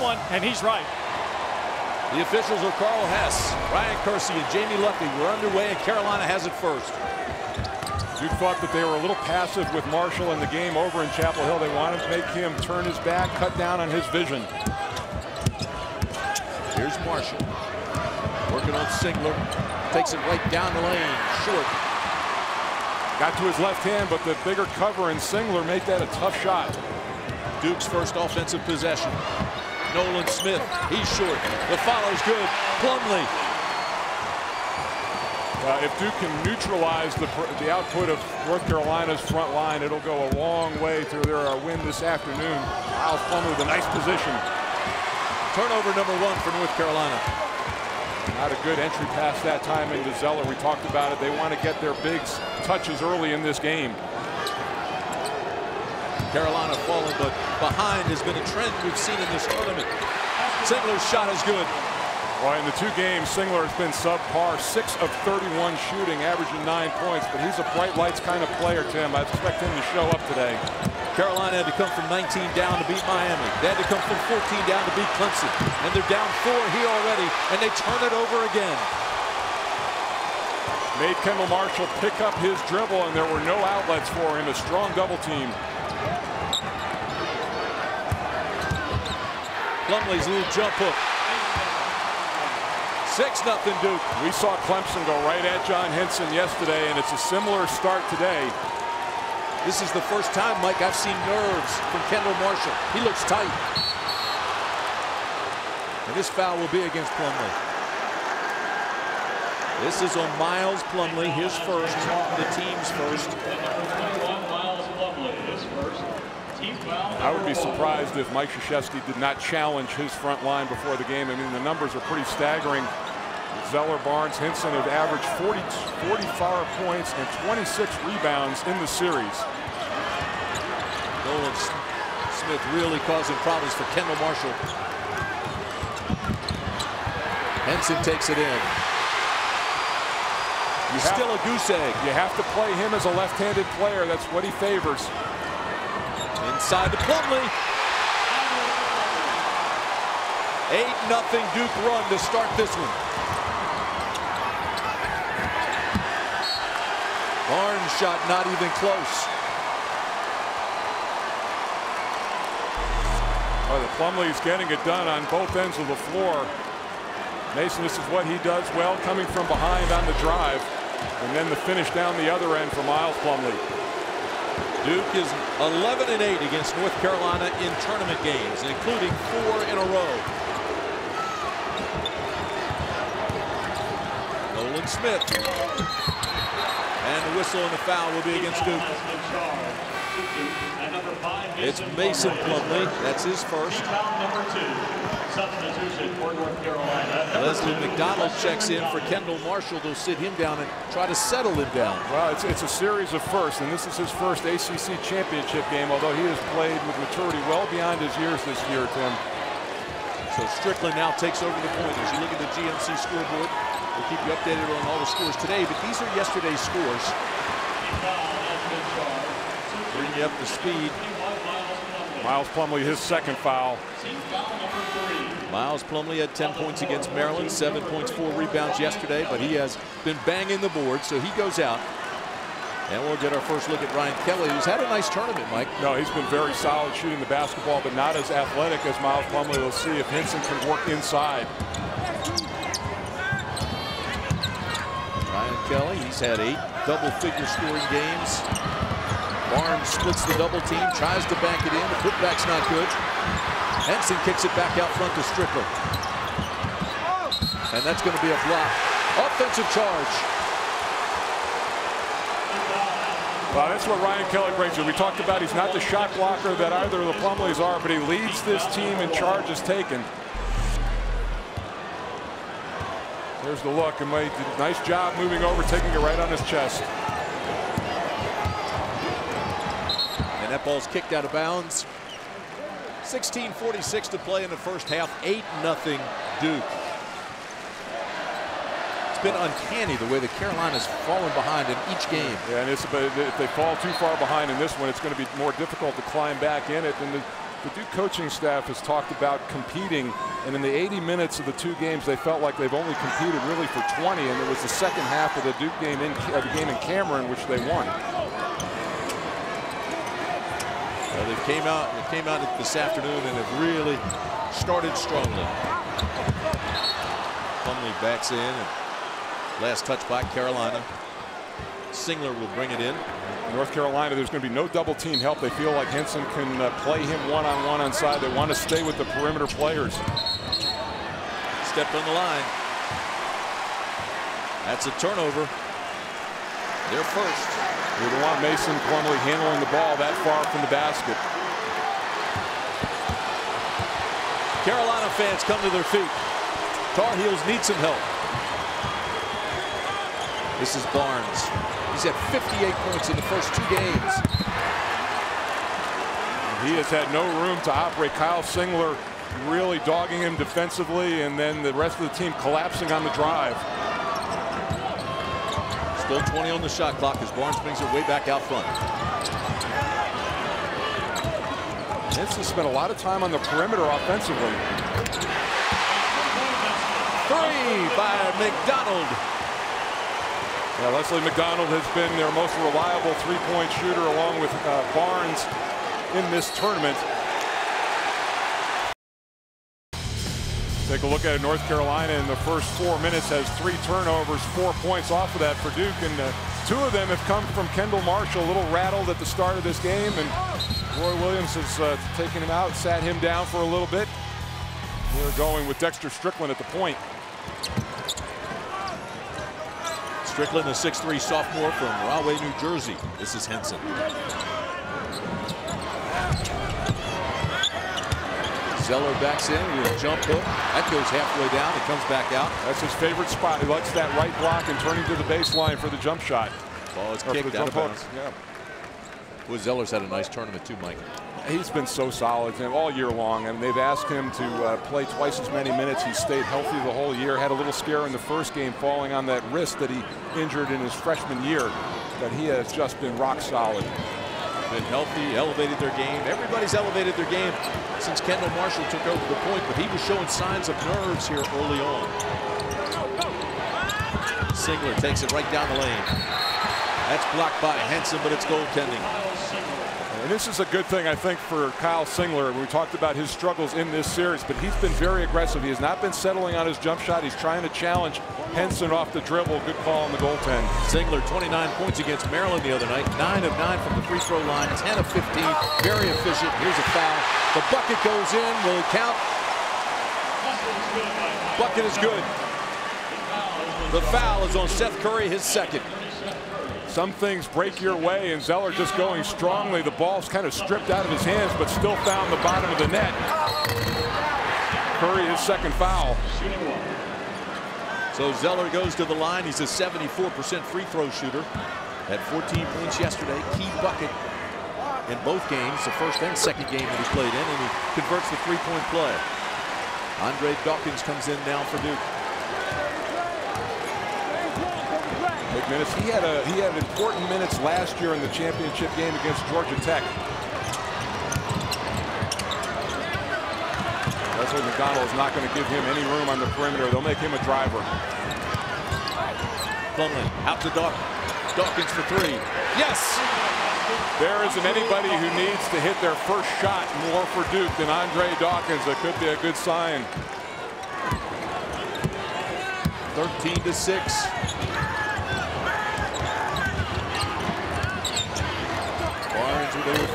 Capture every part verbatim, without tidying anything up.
one, and he's right. The officials are Carl Hess, Ryan Kersey, and Jamie Luckie. We're underway, and Carolina has it first. Duke thought that they were a little passive with Marshall in the game over in Chapel Hill. They wanted to make him turn his back, cut down on his vision. Here's Marshall, working on Singler. Takes it right down the lane, short. Got to his left hand, but the bigger cover in Singler made that a tough shot. Duke's first offensive possession. Nolan Smith, he's short. The follow's good. Plumlee. Uh, if Duke can neutralize the, the output of North Carolina's front line, it'll go a long way through their uh, win this afternoon. Miles Plumlee with a nice position. Turnover number one for North Carolina. Not a good entry pass that time into Zeller. We talked about it. They want to get their big touches early in this game. Carolina falling, but behind has been a trend we've seen in this tournament. Singler's shot is good. Well, in the two games, Singler has been subpar, six of thirty-one shooting, averaging nine points, but he's a bright lights kind of player, Tim. I expect him to show up today. Carolina had to come from nineteen down to beat Miami. They had to come from fourteen down to beat Clemson. And they're down four here already, and they turn it over again. Made Kendall Marshall pick up his dribble, and there were no outlets for him. A strong double team. Plumlee's little jump hook. six nothing Duke. We saw Clemson go right at John Henson yesterday, and it's a similar start today. This is the first time, Mike, I've seen nerves from Kendall Marshall. He looks tight. And this foul will be against Plumlee. This is on Miles Plumlee, his first, the team's first. Miles Plumlee, his first. I would be surprised if Mike Krzyzewski did not challenge his front line before the game. I mean, the numbers are pretty staggering. Zeller, Barnes, Henson have averaged forty-five points and twenty-six rebounds in the series. Nolan Smith really causing problems for Kendall Marshall. Henson takes it in. He's still a goose egg. You have to play him as a left-handed player. That's what he favors. Inside to Plumlee. eight nothing Duke run to start this one. Barnes shot not even close. Well, the Plumlee's getting it done on both ends of the floor. Mason, this is what he does well, coming from behind on the drive. And then the finish down the other end for Miles Plumlee. Duke is eleven and eight against North Carolina in tournament games, including four in a row. Nolan Smith. And the whistle and the foul will be against Duke. It's Mason Plumlee. That's his first. Leslie McDonald checks in for Kendall Marshall. They'll sit him down and try to settle him down. Well, it's, it's a series of firsts, and this is his first A C C championship game, although he has played with maturity well beyond his years this year, Tim. So Strickland now takes over the pointers. You look at the G M C scoreboard. We'll keep you updated on all the scores today, but these are yesterday's scores. Bring you up to speed. Miles Plumlee, his second foul. Miles Plumlee had ten points against Maryland, seven points, four rebounds yesterday, but he has been banging the board, so he goes out. And we'll get our first look at Ryan Kelly, who's had a nice tournament, Mike. No, he's been very solid shooting the basketball, but not as athletic as Miles Plumlee. We'll see if Henson can work inside. Ryan Kelly, he's had eight double-figure scoring games. Barnes splits the double team, tries to bank it in. The putback's not good. Henson kicks it back out front to Strickland. And that's going to be a block. Offensive charge. Well, that's what Ryan Kelly brings you. We talked about he's not the shot blocker that either of the Plumlees are, but he leads this team in charges taken. There's the look, and made a nice job moving over, taking it right on his chest. And that ball's kicked out of bounds. sixteen forty-six to play in the first half. eight nothing Duke. It's been uncanny the way the Carolina's fallen behind in each game. Yeah, and it's, but if they fall too far behind in this one, it's going to be more difficult to climb back in it. And the the Duke coaching staff has talked about competing, and in the eighty minutes of the two games, they felt like they've only competed really for twenty, and it was the second half of the Duke game in uh, the game in Cameron, which they won. Well, they came out, they came out this afternoon, and have really started strongly. Plumlee backs in, and last touch by Carolina. Singler will bring it in. North Carolina, there's going to be no double team help. They feel like Henson can uh, play him one on one on side. They want to stay with the perimeter players. Stepped on the line. That's a turnover. They're first. We don't want Mason Plumlee handling the ball that far from the basket. Carolina fans come to their feet. Tar Heels need some help. This is Barnes. He's had fifty-eight points in the first two games. He has had no room to operate. Kyle Singler really dogging him defensively, and then the rest of the team collapsing on the drive. Still twenty on the shot clock as Barnes brings it way back out front. Henson spent a lot of time on the perimeter offensively. Three by McDonald. Yeah, Leslie McDonald has been their most reliable three-point shooter, along with uh, Barnes, in this tournament. Take a look at it. North Carolina in the first four minutes has three turnovers, four points off of that for Duke, and uh, two of them have come from Kendall Marshall, a little rattled at the start of this game, and Roy Williams has uh, taken him out, sat him down for a little bit. We're going with Dexter Strickland at the point. Strickland, a six three sophomore from Rahway, New Jersey. This is Henson. Zeller backs in with a jump hook. That goes halfway down. It comes back out. That's his favorite spot. He likes that right block and turning to the baseline for the jump shot. Ball is kicked out of bounds. Yeah. Well, Zeller's had a nice tournament too, Mike. He's been so solid all year long, and they've asked him to uh, play twice as many minutes. He stayed healthy the whole year. Had a little scare in the first game, falling on that wrist that he injured in his freshman year. But he has just been rock solid. Been healthy, elevated their game. Everybody's elevated their game since Kendall Marshall took over the point, but he was showing signs of nerves here early on. Singler takes it right down the lane. That's blocked by Henson, but it's goaltending. And this is a good thing, I think, for Kyle Singler. We talked about his struggles in this series, but he's been very aggressive. He has not been settling on his jump shot. He's trying to challenge Henson off the dribble. Good call on the goaltend. Singler, twenty-nine points against Maryland the other night. nine of nine from the free throw line. ten of fifteen. Very efficient. Here's a foul. The bucket goes in. Will it count? Bucket is good. The foul is on Seth Curry, his second. Some things break your way, and Zeller just going strongly. The ball's kind of stripped out of his hands, but still found the bottom of the net. Curry, his second foul. So Zeller goes to the line. He's a seventy-four percent free throw shooter. Had fourteen points yesterday. Key bucket in both games, the first and second game that he played in, and he converts the three-point play. Andre Dawkins comes in now for Duke. Minutes. He had a he had important minutes last year in the championship game against Georgia Tech. That's why McDonald is not going to give him any room on the perimeter. They'll make him a driver. Plumlee out to Dawkins. Dawkins for three. Yes. There isn't anybody who needs to hit their first shot more for Duke than Andre Dawkins. That could be a good sign. thirteen to six.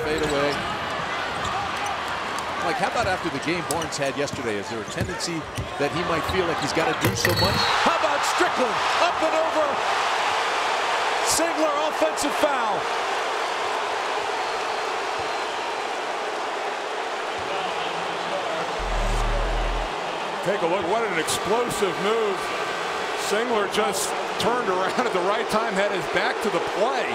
Fade away. Like, how about after the game Barnes had yesterday? Is there a tendency that he might feel like he's got to do so much? How about Strickland? Up and over. Singler, offensive foul. Take a look. What an explosive move. Singler just turned around at the right time, had his back to the play.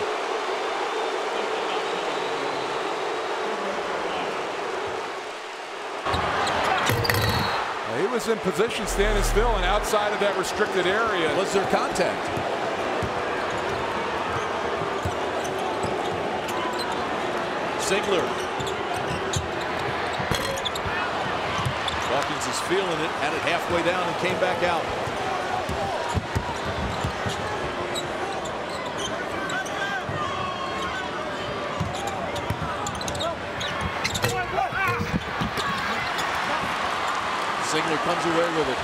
He was in position, standing still, and outside of that restricted area. Was there contact? Singler Dawkins is feeling it, had it halfway down and came back out. Singler comes away with it.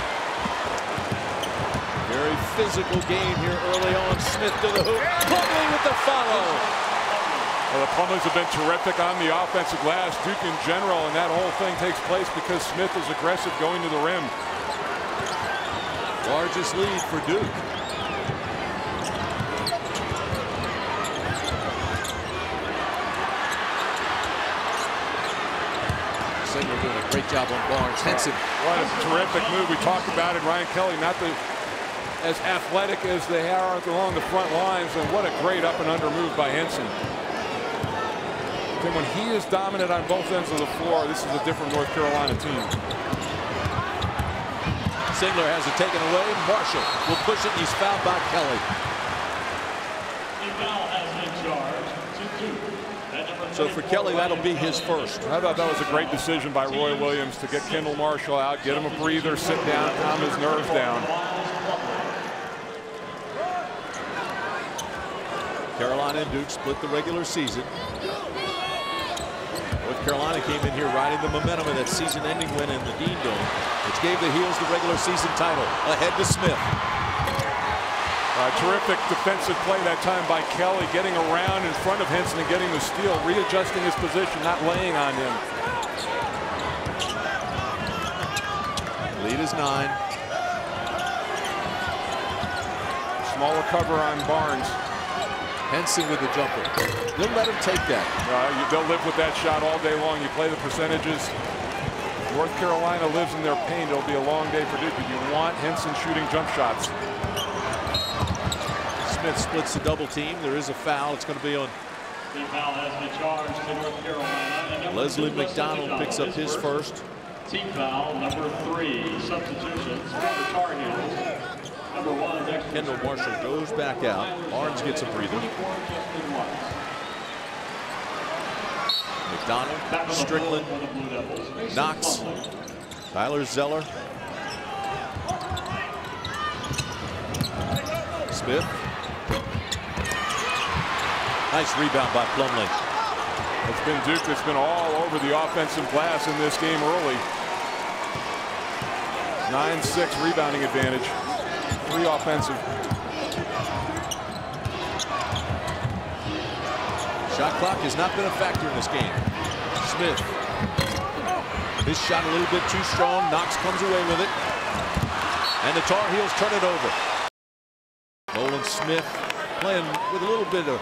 Very physical game here early on. Smith to the hoop. Plumlee with the follow. Well, the Plumlees have been terrific on the offensive glass. Duke in general, and that whole thing takes place because Smith is aggressive going to the rim. Largest lead for Duke. Singler doing a great job on Barnes. Henson. What a terrific move. We talked about it. Ryan Kelly, not the, as athletic as they are along the front lines, and what a great up and under move by Henson. Then when he is dominant on both ends of the floor, this is a different North Carolina team. Singler has it taken away. Marshall will push it. He's fouled by Kelly. He now has been charged to Duke. So for Kelly, that'll be his first. I thought that was a great decision by Roy Williams to get Kendall Marshall out, get him a breather, sit down, calm his nerves down. Carolina and Duke split the regular season. North Carolina came in here riding the momentum of that season-ending win in the Dean Dome, which gave the Heels the regular season title. Ahead to Smith. Uh, terrific defensive play that time by Kelly, getting around in front of Henson and getting the steal, readjusting his position, not laying on him. Lead is nine. Small recover on Barnes. Henson with the jumper. They'll let him take that. Uh, you, they'll live with that shot all day long. You play the percentages. North Carolina lives in their pain. It'll be a long day for Duke, but you want Henson shooting jump shots. Smith splits the double team. There is a foul. It's going to be on. The foul has been charged to North Carolina. And Leslie McDonald picks up his first. Team foul number three. Substitutions for the Tar Heels. Number one, Dexter Kendall Marshall goes back out. Barnes gets a breather. McDonald, Strickland, Knox, Tyler Zeller, Smith. Nice rebound by Plumlee. It's been Duke that's been all over the offensive glass in this game early. nine six rebounding advantage. Three offensive. Shot clock has not been a factor in this game. Smith. His shot a little bit too strong. Knox comes away with it. And the Tar Heels turn it over. Nolan Smith playing with a little bit of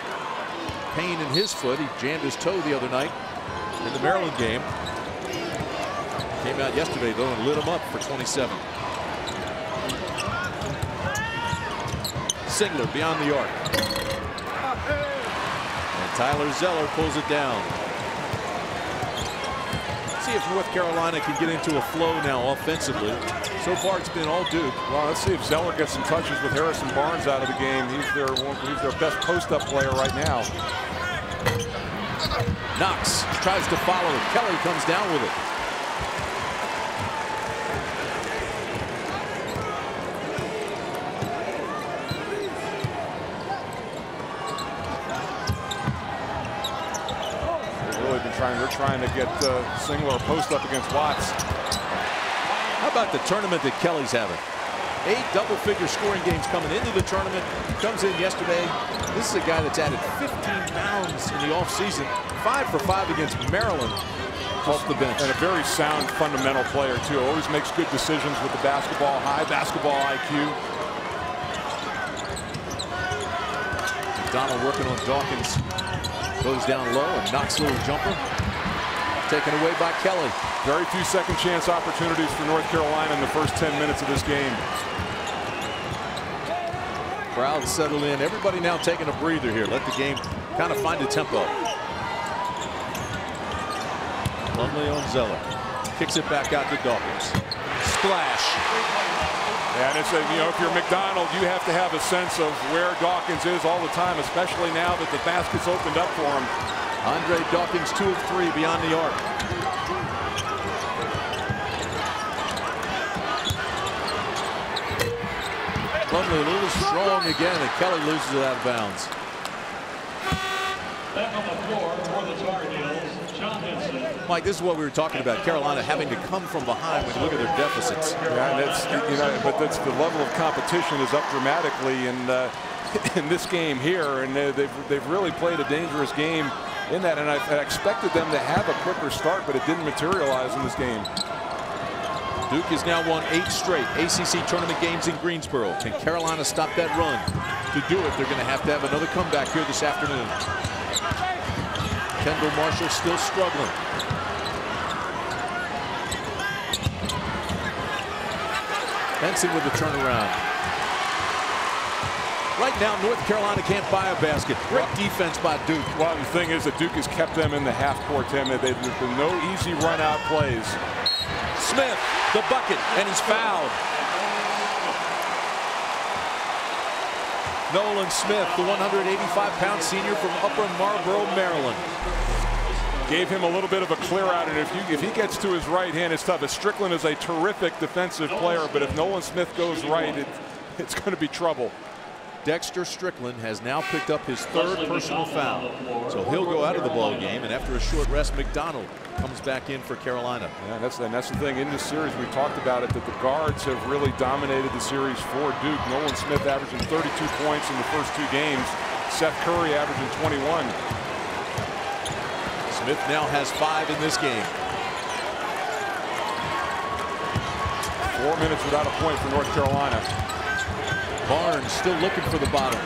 pain in his foot. He jammed his toe the other night in the Maryland game. Came out yesterday though and lit him up for twenty-seven. Singler beyond the arc. And Tyler Zeller pulls it down. Let's see if North Carolina can get into a flow now offensively. So far it's been all Duke. Well, let's see if Zeller gets some touches with Harrison Barnes out of the game. He's their, he's their best post-up player right now. Knox tries to follow it. Kelly comes down with it. They've really been trying. They're trying to get uh, Singler post-up against Watts. How about the tournament that Kelly's having? Eight double-figure scoring games coming into the tournament. Comes in yesterday. This is a guy that's added fifteen pounds in the offseason. Five for five against Maryland off the bench. And a very sound, fundamental player, too. Always makes good decisions with the basketball. High basketball I Q. McDonald working on Dawkins. Goes down low and knocks a little jumper. Taken away by Kelly. Very few second chance opportunities for North Carolina in the first ten minutes of this game. Crowd settled in. Everybody now taking a breather here. Let the game kind of find a tempo. Plumlee on Zeller. Kicks it back out to Dawkins. Splash. And it's a, you know, if you're McDonald, you have to have a sense of where Dawkins is all the time, especially now that the basket's opened up for him. Andre Dawkins, two of three beyond the arc. Plumlee a little strong again, and Kelly loses it out of bounds. Back on the floor for the Tar Heels, John Henson. Mike, this is what we were talking about, Carolina having to come from behind when you look at their deficits. Yeah, and that's, you know, but that's the level of competition is up dramatically in, uh, in this game here, and they've, they've really played a dangerous game in that, and I, I expected them to have a quicker start, but it didn't materialize in this game. Duke has now won eight straight A C C tournament games in Greensboro. Can Carolina stop that run? To do it, they're going to have to have another comeback here this afternoon. Kendall Marshall still struggling. Henson with the turnaround. Right now, North Carolina can't buy a basket. Great defense by Duke. Well, the thing is that Duke has kept them in the half-court. They've been no easy run-out plays. Smith, the bucket, and he's fouled. Nolan Smith, the one hundred eighty-five pound senior from Upper Marlboro, Maryland. Gave him a little bit of a clear out, and if, you, if he gets to his right hand, it's tough. Strickland is a terrific defensive player, but if Nolan Smith goes right, it, it's going to be trouble. Dexter Strickland has now picked up his third personal foul, so he'll go out of the ball game. And after a short rest, McDonald comes back in for Carolina. Yeah, that's and that's the thing in this series. We talked about it, that the guards have really dominated the series for Duke. Nolan Smith averaging thirty-two points in the first two games. Seth Curry averaging twenty-one. Smith now has five in this game. Four minutes without a point for North Carolina. Barnes still looking for the bottom.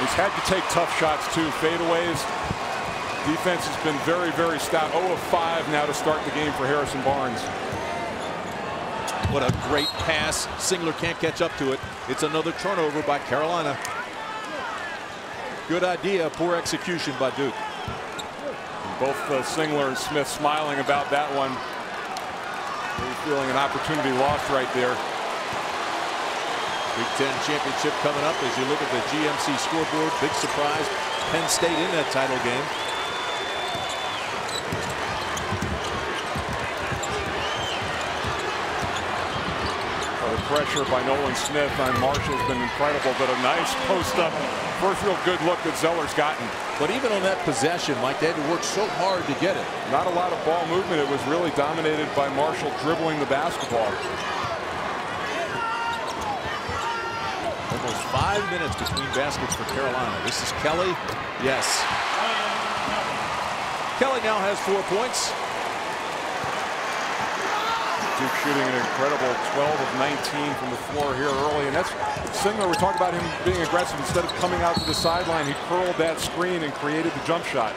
He's had to take tough shots too. Fadeaways. Defense has been very, very stout. oh of five now to start the game for Harrison Barnes. What a great pass. Singler can't catch up to it. It's another turnover by Carolina. Good idea, poor execution by Duke. Both uh, Singler and Smith smiling about that one. They're feeling an opportunity lost right there. Big Ten championship coming up. As you look at the G M C scoreboard, big surprise, Penn State in that title game. Oh, the pressure by Nolan Smith on Marshall has been incredible, but a nice post-up. First real good look that Zeller's gotten. But even on that possession, Mike, they had to work so hard to get it. Not a lot of ball movement. It was really dominated by Marshall dribbling the basketball. Almost five minutes between baskets for Carolina. This is Kelly. Yes. Kelly now has four points. Duke shooting an incredible twelve of nineteen from the floor here early. And that's Singler. We talked about him being aggressive. Instead of coming out to the sideline, he curled that screen and created the jump shot.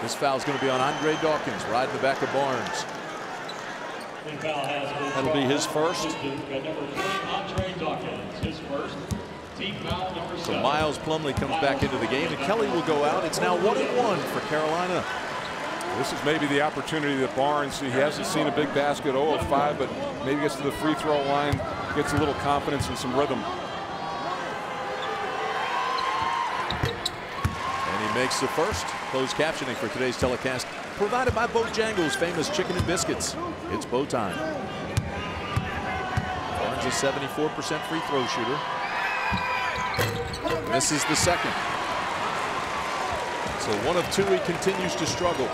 This foul is going to be on Andre Dawkins, riding the back of Barnes. That'll be his first. Andre Dawkins, his first. So Miles Plumlee comes back into the game, and Kelly will go out. It's now one and one for Carolina. This is maybe the opportunity that Barnes, he hasn't seen a big basket, oh of five, but maybe gets to the free throw line, gets a little confidence and some rhythm. And he makes the first. Closed captioning for today's telecast, provided by Bojangles' famous chicken and biscuits. It's bow time. Barnes is seventy-four percent free throw shooter. This is the second. So one of two, he continues to struggle.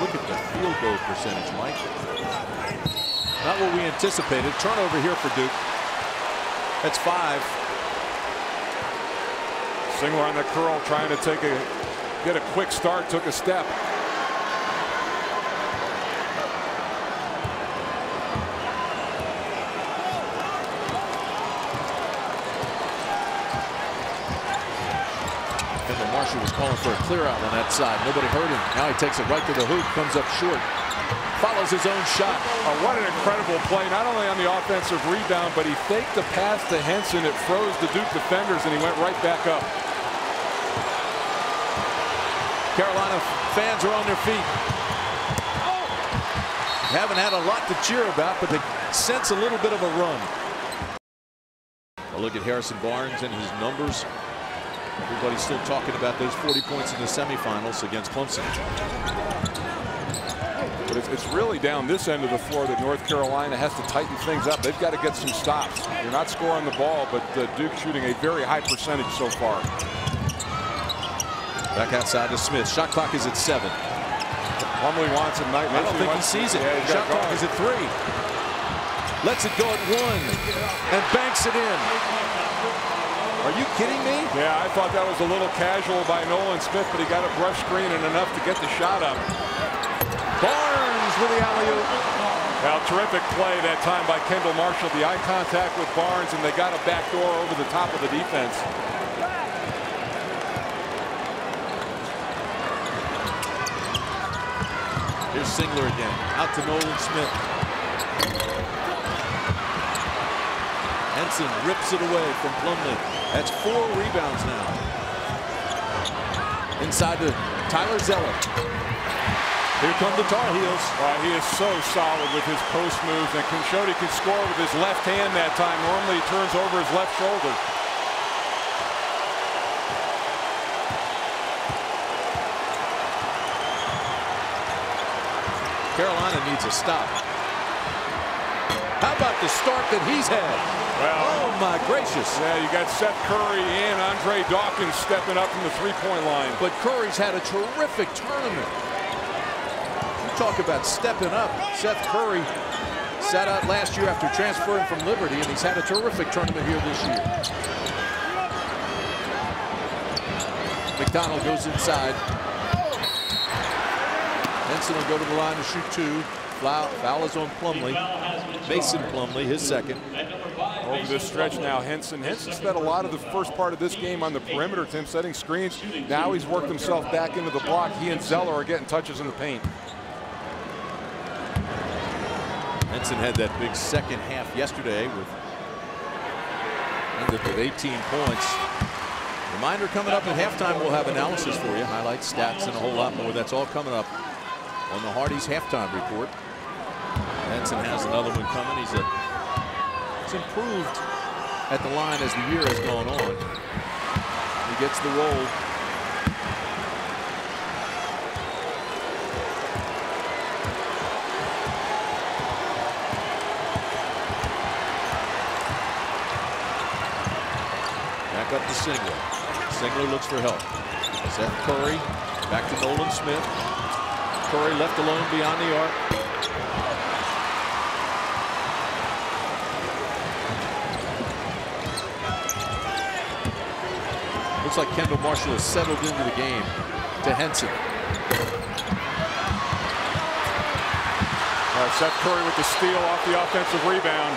Look at the field goal percentage, Mike. Not what we anticipated. Turnover here for Duke. That's five. Singler on the curl, trying to take a get a quick start, took a step. Marshall was calling for a clear out on that side. Nobody heard him. Now he takes it right to the hoop, comes up short, follows his own shot. Oh, what an incredible play, not only on the offensive rebound, but he faked the pass to Henson. It froze the Duke defenders, and he went right back up. Carolina fans are on their feet. Oh. Haven't had a lot to cheer about, but they sense a little bit of a run. A look at Harrison Barnes and his numbers. Everybody's still talking about those forty points in the semifinals against Clemson. But it's, it's really down this end of the floor that North Carolina has to tighten things up. They've got to get some stops. They're not scoring the ball, but uh, Duke shooting a very high percentage so far. Back outside to Smith. Shot clock is at seven. Plumlee wants it. Knight. I don't think he sees it. Yeah, shot clock is at three. Lets it go at one and banks it in. Are you kidding me? Yeah, I thought that was a little casual by Nolan Smith, but he got a brush screen and enough to get the shot up. Barnes with the alley-oop. Now, terrific play that time by Kendall Marshall. The eye contact with Barnes, and they got a back door over the top of the defense. Here's Singler again. Out to Nolan Smith. Henson rips it away from Plumlee. That's four rebounds now. Inside to Tyler Zeller. Here come the Tar Heels. Wow, he is so solid with his post moves, and Khashoggi can score with his left hand that time. Normally, he turns over his left shoulder. Carolina needs a stop. How about the start that he's had? Well, oh my gracious! Yeah, you got Seth Curry and Andre Dawkins stepping up from the three-point line. But Curry's had a terrific tournament. Talk about stepping up. Seth Curry sat out last year after transferring from Liberty, and he's had a terrific tournament here this year. McDonald goes inside. Henson will go to the line to shoot two. Foul, foul is on Plumlee. Mason Plumlee, his second. Over this stretch now, Henson. Henson spent a lot of the first part of this game on the perimeter, Tim, setting screens. Now he's worked himself back into the block. He and Zeller are getting touches in the paint. Henson had that big second half yesterday with, ended with eighteen points. Reminder coming up at halftime, we'll have analysis for you. Highlights, stats, and a whole lot more. That's all coming up on the Hardys halftime report. Henson has another one coming. He's, a, he's improved at the line as the year has gone on. He gets the roll. Up to Singler. Singler looks for help. Seth Curry back to Nolan Smith. Curry left alone beyond the arc. Looks like Kendall Marshall has settled into the game. To Henson. All right, Seth Curry with the steal off the offensive rebound.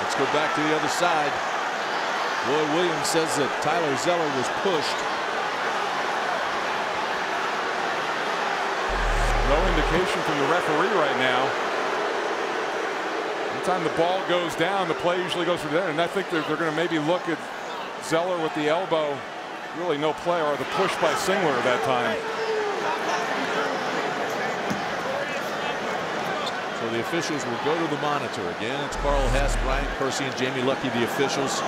Let's go back to the other side. Roy Williams says that Tyler Zeller was pushed. No indication from the referee right now. Anytime the ball goes down, the play usually goes from there, and I think they're, they're going to maybe look at Zeller with the elbow. Really no play, or the push by Singler that time. So the officials will go to the monitor again. It's Carl Hess, Brian Percy, and Jamie Luckie, the officials.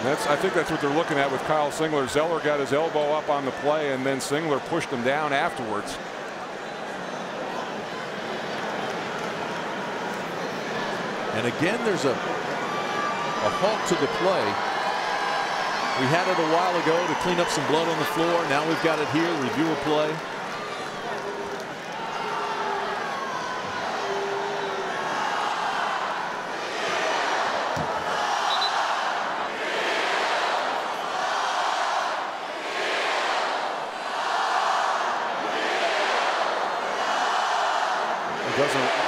That's, I think that's what they're looking at with Kyle Singler. Zeller got his elbow up on the play, and then Singler pushed him down afterwards. And again, there's a, a halt to the play. We had it a while ago to clean up some blood on the floor. Now we've got it here. Review a play.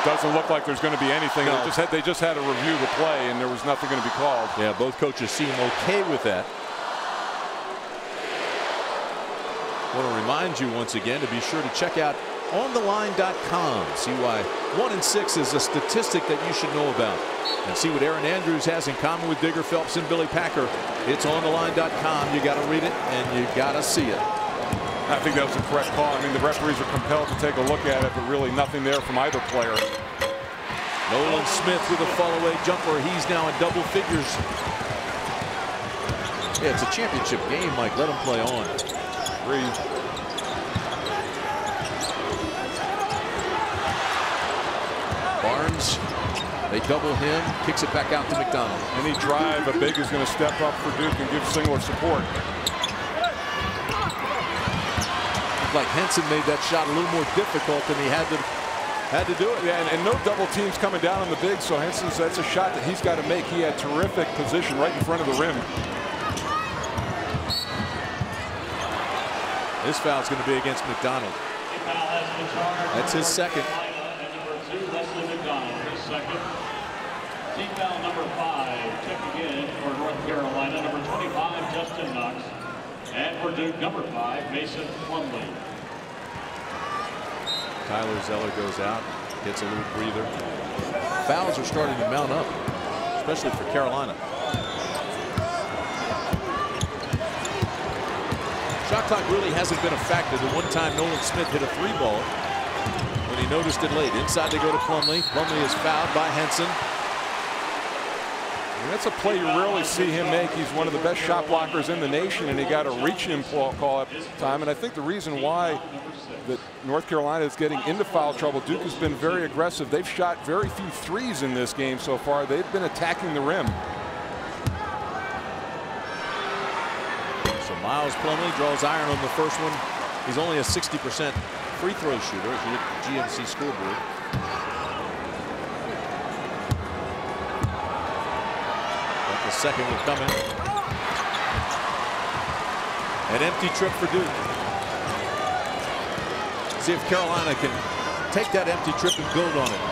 Doesn't look like there's going to be anything. No. They just had, they just had to review the play, and there was nothing going to be called. Yeah, both coaches seem okay with that. I want to remind you once again to be sure to check out on the line dot com. See why one in six is a statistic that you should know about, and see what Aaron Andrews has in common with Digger Phelps and Billy Packer. It's on the line dot com. You got to read it, and you got to see it. I think that was the correct call. I mean, the referees are compelled to take a look at it, but really nothing there from either player. Nolan Smith with a fallaway jumper. He's now in double figures. Yeah, it's a championship game, Mike. Let him play on. Three. Barnes, they double him, kicks it back out to McDonald. Any drive, a big is going to step up for Duke and give Singler support. Looked like Henson made that shot a little more difficult than he had to had to do it. Yeah, and, and no double teams coming down on the big, so Henson's, that's a shot that he's got to make. He had terrific position right in front of the rim. This foul's going to be against McDonald. That's his second. Leslie McDonald, his second. Team foul number five, check again for North Carolina. Number twenty-five, Justin Knox. And for Duke, number five, Mason Plumlee. Tyler Zeller goes out, gets a little breather. Fouls are starting to mount up, especially for Carolina. Shot clock really hasn't been a factor. The one time Nolan Smith hit a three ball when he noticed it late. Inside they go to Plumlee. Plumlee is fouled by Henson. And that's a play you rarely see him make. He's one of the best shot blockers in the nation, and he got a reach-in call at the time. And I think the reason why that North Carolina is getting into foul trouble, Duke has been very aggressive. They've shot very few threes in this game so far. They've been attacking the rim. Miles Plumlee draws iron on the first one. He's only a sixty percent free throw shooter if you look at the G M C scoreboard. But the second will come in. An empty trip for Duke. See if Carolina can take that empty trip and build on it.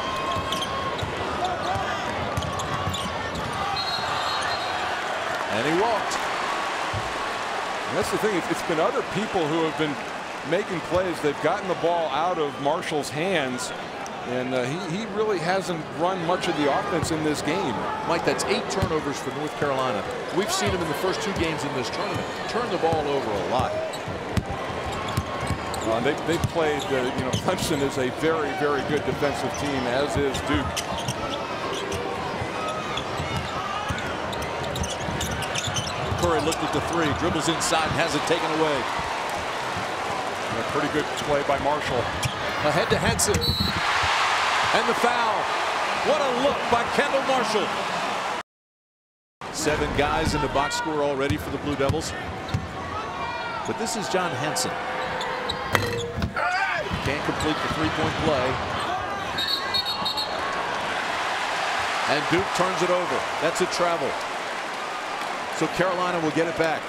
And he walked. And that's the thing. It's been other people who have been making plays. They've gotten the ball out of Marshall's hands, and uh, he, he really hasn't run much of the offense in this game. Mike, that's eight turnovers for North Carolina. We've seen him in the first two games in this tournament turn the ball over a lot. Uh, they, they played, uh, you know, Clemson is a very, very good defensive team, as is Duke. Curry looked at the three, dribbles inside, has it taken away. And a pretty good play by Marshall. Ahead to Henson. And the foul. What a look by Kendall Marshall. Seven guys in the box score already for the Blue Devils. But this is John Henson. Can't complete the three-point play. And Duke turns it over. That's a travel. So Carolina will get it back.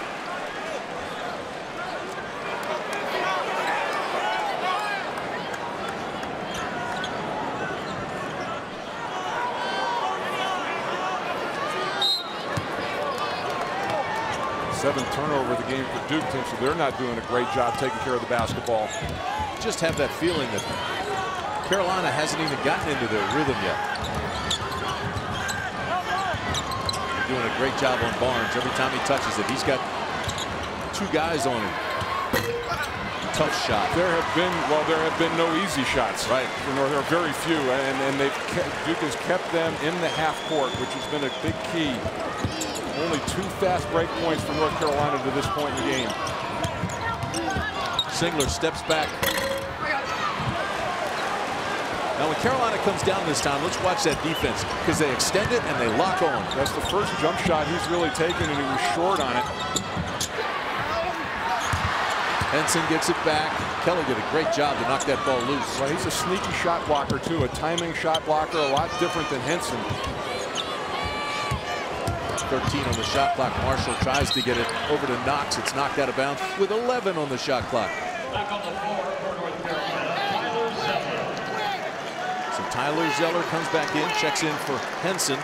Seventh turnover of the game for Duke team, so they're not doing a great job taking care of the basketball. Just have that feeling that Carolina hasn't even gotten into their rhythm yet. Doing a great job on Barnes. Every time he touches it, he's got two guys on him. Tough shot. There have been, well, there have been no easy shots. Right. You know, there are very few, and and they've kept, Duke has kept them in the half court, which has been a big key. Only two fast break points for North Carolina to this point in the game. Singler steps back. Now when Carolina comes down this time, let's watch that defense, because they extend it and they lock on. That's the first jump shot he's really taken, and he was short on it. Henson gets it back. Kelly did a great job to knock that ball loose. Well, he's a sneaky shot blocker too, a timing shot blocker, a lot different than Henson. thirteen on the shot clock. Marshall tries to get it over to Knox. It's knocked out of bounds with eleven on the shot clock. Back on the floor for North Carolina. Tyler Zeller comes back in, checks in for Henson.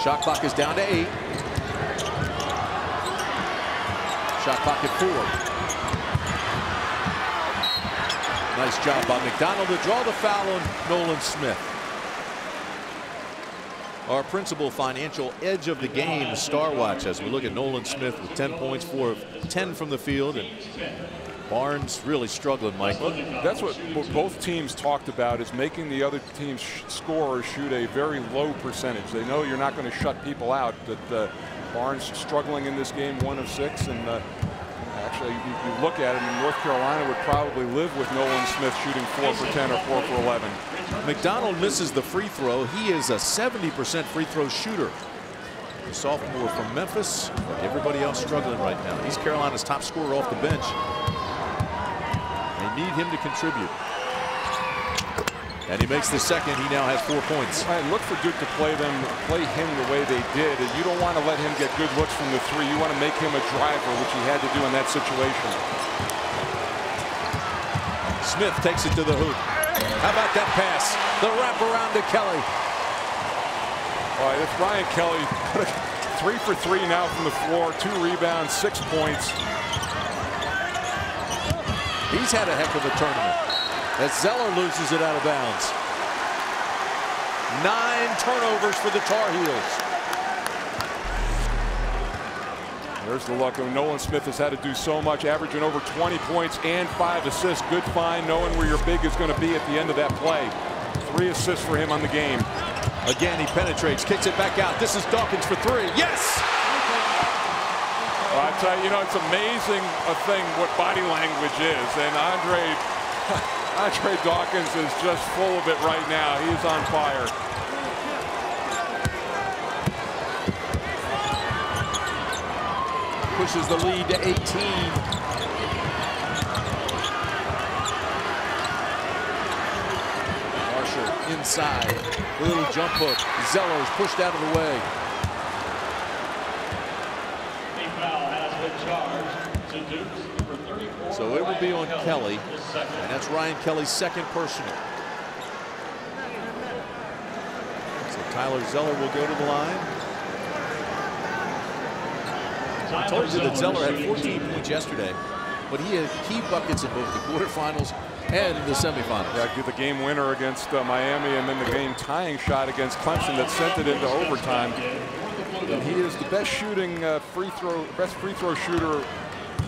Shot clock is down to eight. Shot clock at four. Nice job by McDonald to draw the foul on Nolan Smith. Our principal financial edge of the game is Star Watch, as we look at Nolan Smith with ten points, four of ten from the field, and Barnes really struggling, Mike. That's what both teams talked about, is making the other team's scorers shoot a very low percentage. They know you're not going to shut people out, but uh, Barnes struggling in this game, one of six, and uh, actually you, you look at it, and North Carolina would probably live with Nolan Smith shooting four for ten or four for eleven. McDonald misses the free throw. He is a seventy percent free throw shooter. The sophomore from Memphis. Everybody else struggling right now. He's Carolina's top scorer off the bench. They need him to contribute. And he makes the second. He now has four points. I look for Duke to play them, play him the way they did. And you don't want to let him get good looks from the three. You want to make him a driver, which he had to do in that situation. Smith takes it to the hoop. How about that pass? The wraparound to Kelly. All right, it's Ryan Kelly. Three for three now from the floor. Two rebounds, six points. He's had a heck of a tournament. As Zeller loses it out of bounds. Nine turnovers for the Tar Heels. There's the luck. Nolan Smith has had to do so much, averaging over twenty points and five assists. Good find, knowing where your big is going to be at the end of that play. Three assists for him on the game. Again, he penetrates, kicks it back out. This is Dawkins for three. Yes! Well, I tell you, you know, it's amazing a thing what body language is. And Andre... Andre Dawkins is just full of it right now. He's on fire. Pushes the lead to eighteen. Marshall inside. A little jump hook. Zeller's pushed out of the way. The foul has been charged to Duke for thirty-four. So it will be on Kelly. And that's Ryan Kelly's second personal. So Tyler Zeller will go to the line. I told you that Zeller had fourteen points yesterday, but he had key buckets in both the quarterfinals and the semifinals. Yeah, the game winner against uh, Miami, and then the game tying shot against Clemson that sent it into overtime. And he is the best shooting uh, free throw, best free throw shooter.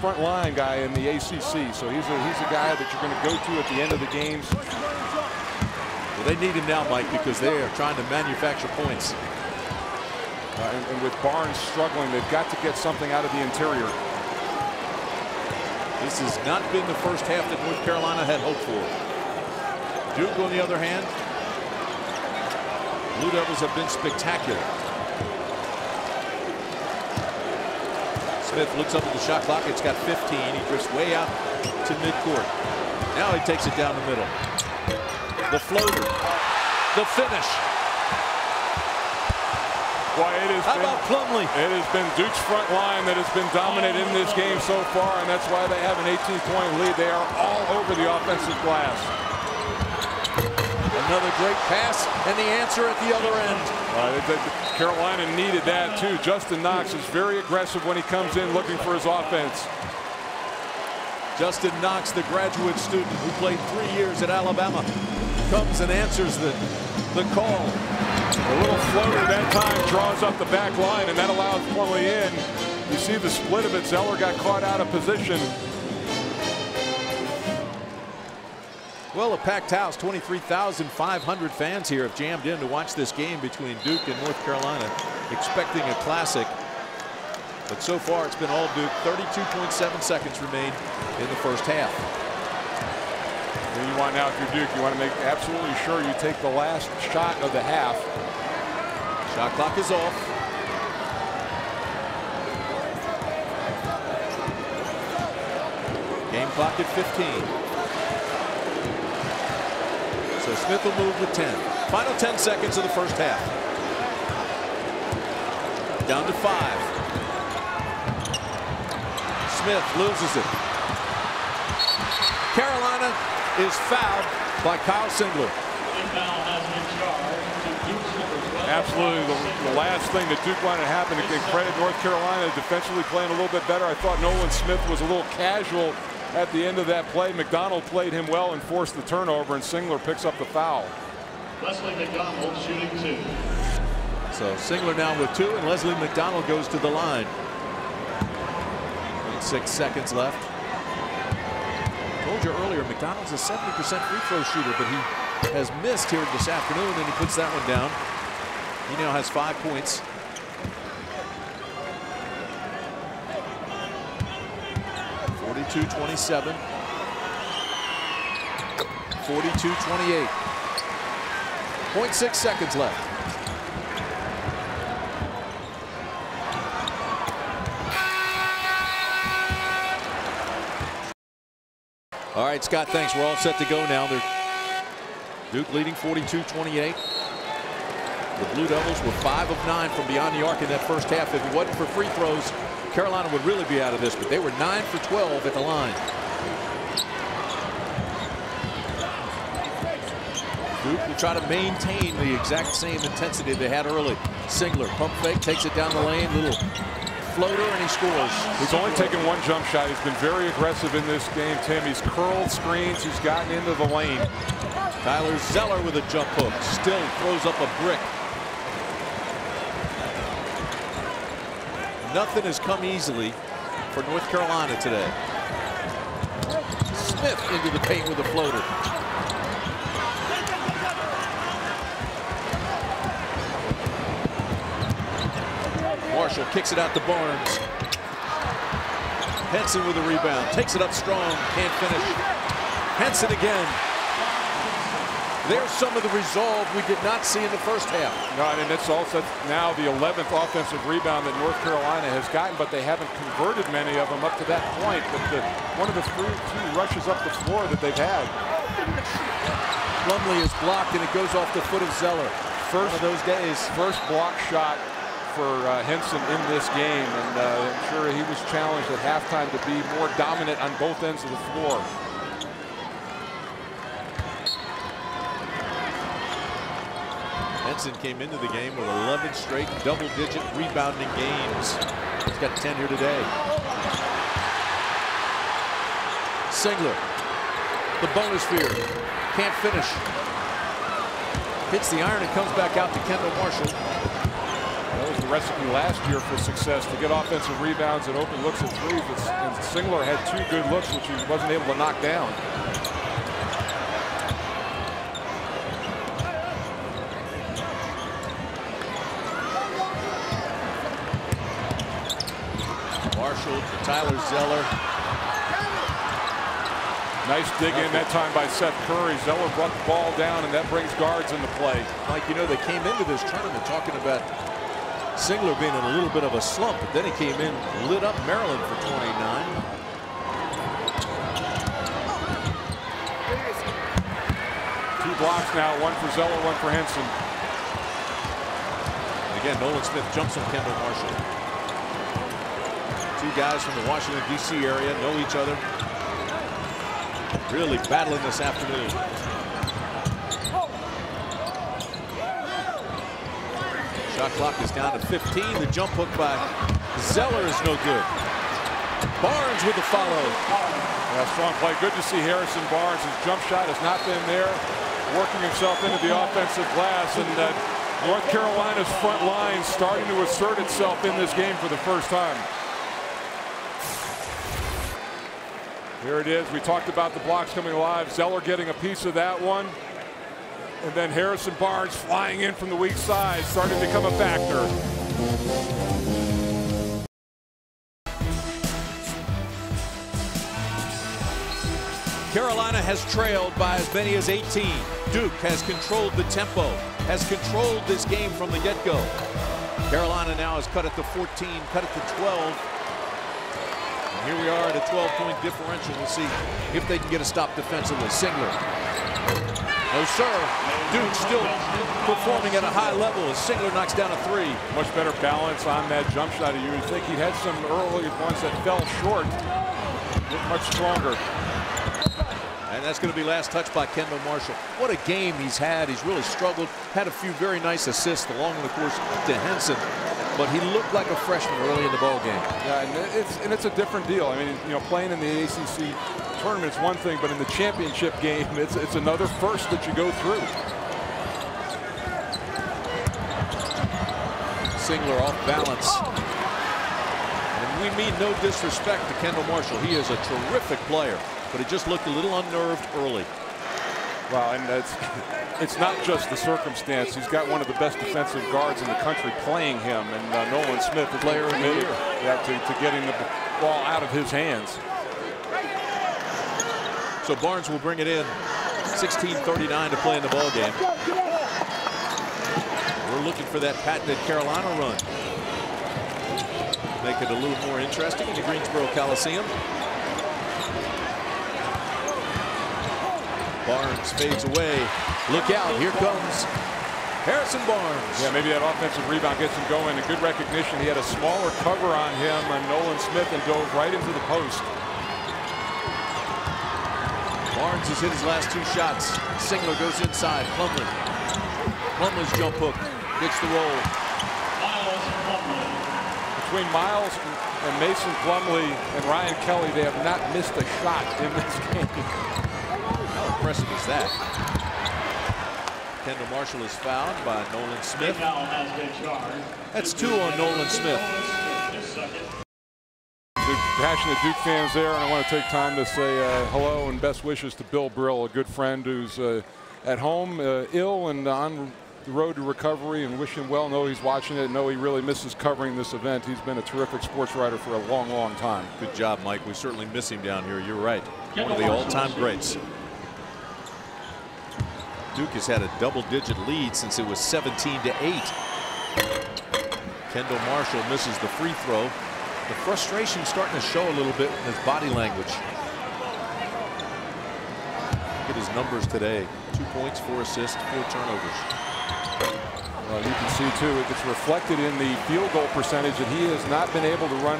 Front line guy in the A C C, so he's a he's a guy that you're going to go to at the end of the games. Well, they need him now, Mike, because they are trying to manufacture points. Uh, and, and with Barnes struggling, they've got to get something out of the interior. This has not been the first half that North Carolina had hoped for. Duke, on the other hand, Blue Devils have been spectacular. Smith looks up at the shot clock. It's got fifteen. He drifts way out to midcourt. Now he takes it down the middle. The floater. The finish. Why, it has How been, about Plumlee? It has been Duke's front line that has been dominant in this game so far, and that's why they have an eighteen point lead. They are all over the offensive glass. Another great pass, and the answer at the other end. Uh, Carolina needed that too. Justin Knox is very aggressive when he comes in looking for his offense. Justin Knox, the graduate student who played three years at Alabama, comes and answers the, the call. A little floater that time draws up the back line, and that allows Plumlee in. You see the split of it. Zeller got caught out of position. Well, a packed house, twenty-three thousand five hundred fans here have jammed in to watch this game between Duke and North Carolina, expecting a classic. But so far, it's been all Duke. thirty-two point seven seconds remain in the first half. And you want now, if you're Duke, you want to make absolutely sure you take the last shot of the half. Shot clock is off. Game clock at fifteen. So Smith will move with ten. Final ten seconds of the first half. Down to five. Smith loses it. Carolina is fouled by Kyle Singler. Absolutely the, the last thing that Duke wanted to happen. To give credit, North Carolina defensively playing a little bit better. I thought Nolan Smith was a little casual at the end of that play. McDonald played him well and forced the turnover, and Singler picks up the foul. Leslie McDonald shooting two. So Singler now with two, and Leslie McDonald goes to the line. Six seconds left. I told you earlier, McDonald's a seventy percent free throw shooter, but he has missed here this afternoon, and he puts that one down. He now has five points. forty-two twenty-seven. forty-two twenty-eight. zero point six seconds left. All right, Scott, thanks. We're all set to go now. They're Duke leading forty-two twenty-eight. The Blue Devils were five of nine from beyond the arc in that first half. If it wasn't for free throws, Carolina would really be out of this, but they were nine for twelve at the line. Duke will try to maintain the exact same intensity they had early. Singler, pump fake, takes it down the lane, little floater, and he scores. He's only taken one jump shot. He's been very aggressive in this game, Tim. He's curled screens. He's gotten into the lane. Tyler Zeller with a jump hook. Still throws up a brick. Nothing has come easily for North Carolina today. Smith into the paint with a floater. Marshall kicks it out to Barnes. Henson with a rebound. Takes it up strong. Can't finish. Henson again. There's some of the resolve we did not see in the first half. No, I mean, that's also now the eleventh offensive rebound that North Carolina has gotten, but they haven't converted many of them up to that point. But the, one of the three, two rushes up the floor that they've had. Plumlee is blocked, and it goes off the foot of Zeller. First of those days, first block shot for uh, Henson in this game, and uh, I'm sure he was challenged at halftime to be more dominant on both ends of the floor. Henson came into the game with eleven straight double-digit rebounding games. He's got ten here today. Singler, the bonus fear, can't finish. Hits the iron and comes back out to Kendall Marshall. That was the recipe last year for success, to get offensive rebounds and open looks at threes. And Singler had two good looks, which he wasn't able to knock down. Tyler Zeller. Nice dig in that time by Seth Curry. Zeller brought the ball down, and that brings guards into play. Like, you know, they came into this tournament talking about Singler being in a little bit of a slump, but then he came in, lit up Maryland for twenty-nine. Two blocks now, one for Zeller, one for Henson. Again, Nolan Smith jumps on Kendall Marshall. Two guys from the Washington, D C area know each other. Really battling this afternoon. Shot clock is down to fifteen. The jump hook by Zeller is no good. Barnes with the follow. Yeah, strong play. Good to see Harrison Barnes. His jump shot has not been there. Working himself into the offensive glass, and uh, North Carolina's front line starting to assert itself in this game for the first time. Here it is. We talked about the blocks coming alive. Zeller getting a piece of that one. And then Harrison Barnes flying in from the weak side, starting to become a factor. Carolina has trailed by as many as eighteen. Duke has controlled the tempo, has controlled this game from the get-go. Carolina now has cut it to fourteen, cut it to twelve. Here we are at a twelve-point differential. We'll see if they can get a stop defensively. Singler. No, sir. Duke still performing at a high level as Singler knocks down a three. Much better balance on that jump shot. You would think he had some early ones that fell short. Looked much stronger. And that's going to be last touch by Kendall Marshall. What a game he's had. He's really struggled. Had a few very nice assists along the course to Henson. But he looked like a freshman early in the ball game. Yeah, and it's and it's a different deal. I mean, you know, playing in the A C C tournament is one thing, but in the championship game, it's it's another first that you go through. Singler off balance. And we mean no disrespect to Kendall Marshall. He is a terrific player, but he just looked a little unnerved early. Wow, and that's, it's not just the circumstance. He's got one of the best defensive guards in the country playing him, and uh, Nolan Smith, the player of the year, yeah, to, to getting the ball out of his hands. So Barnes will bring it in. sixteen thirty-nine to play in the ballgame. We're looking for that patented Carolina run. Make it a little more interesting in the Greensboro Coliseum. Barnes fades away. Look out, here comes Harrison Barnes. Yeah, maybe that offensive rebound gets him going. A good recognition. He had a smaller cover on him on Nolan Smith and dove right into the post. Barnes has hit his last two shots. Singler goes inside. Plumlee. Plumlee's jump hook gets the roll. Between Miles and Mason Plumlee and Ryan Kelly, they have not missed a shot in this game. Impressive is that. Kendall Marshall is fouled by Nolan Smith. That's two on Nolan Smith. The passionate Duke fans there, and I want to take time to say uh, hello and best wishes to Bill Brill, a good friend who's uh, at home uh, ill and on the road to recovery, and wish him well. Know he's watching it. Know he really misses covering this event. He's been a terrific sports writer for a long, long time. Good job, Mike. We certainly miss him down here. You're right. One of the all-time greats. Duke has had a double-digit lead since it was seventeen to eight. Kendall Marshall misses the free throw. The frustration starting to show a little bit in his body language. Look at his numbers today: two points, four assists, four turnovers. Well, you can see too, it gets reflected in the field goal percentage that he has not been able to run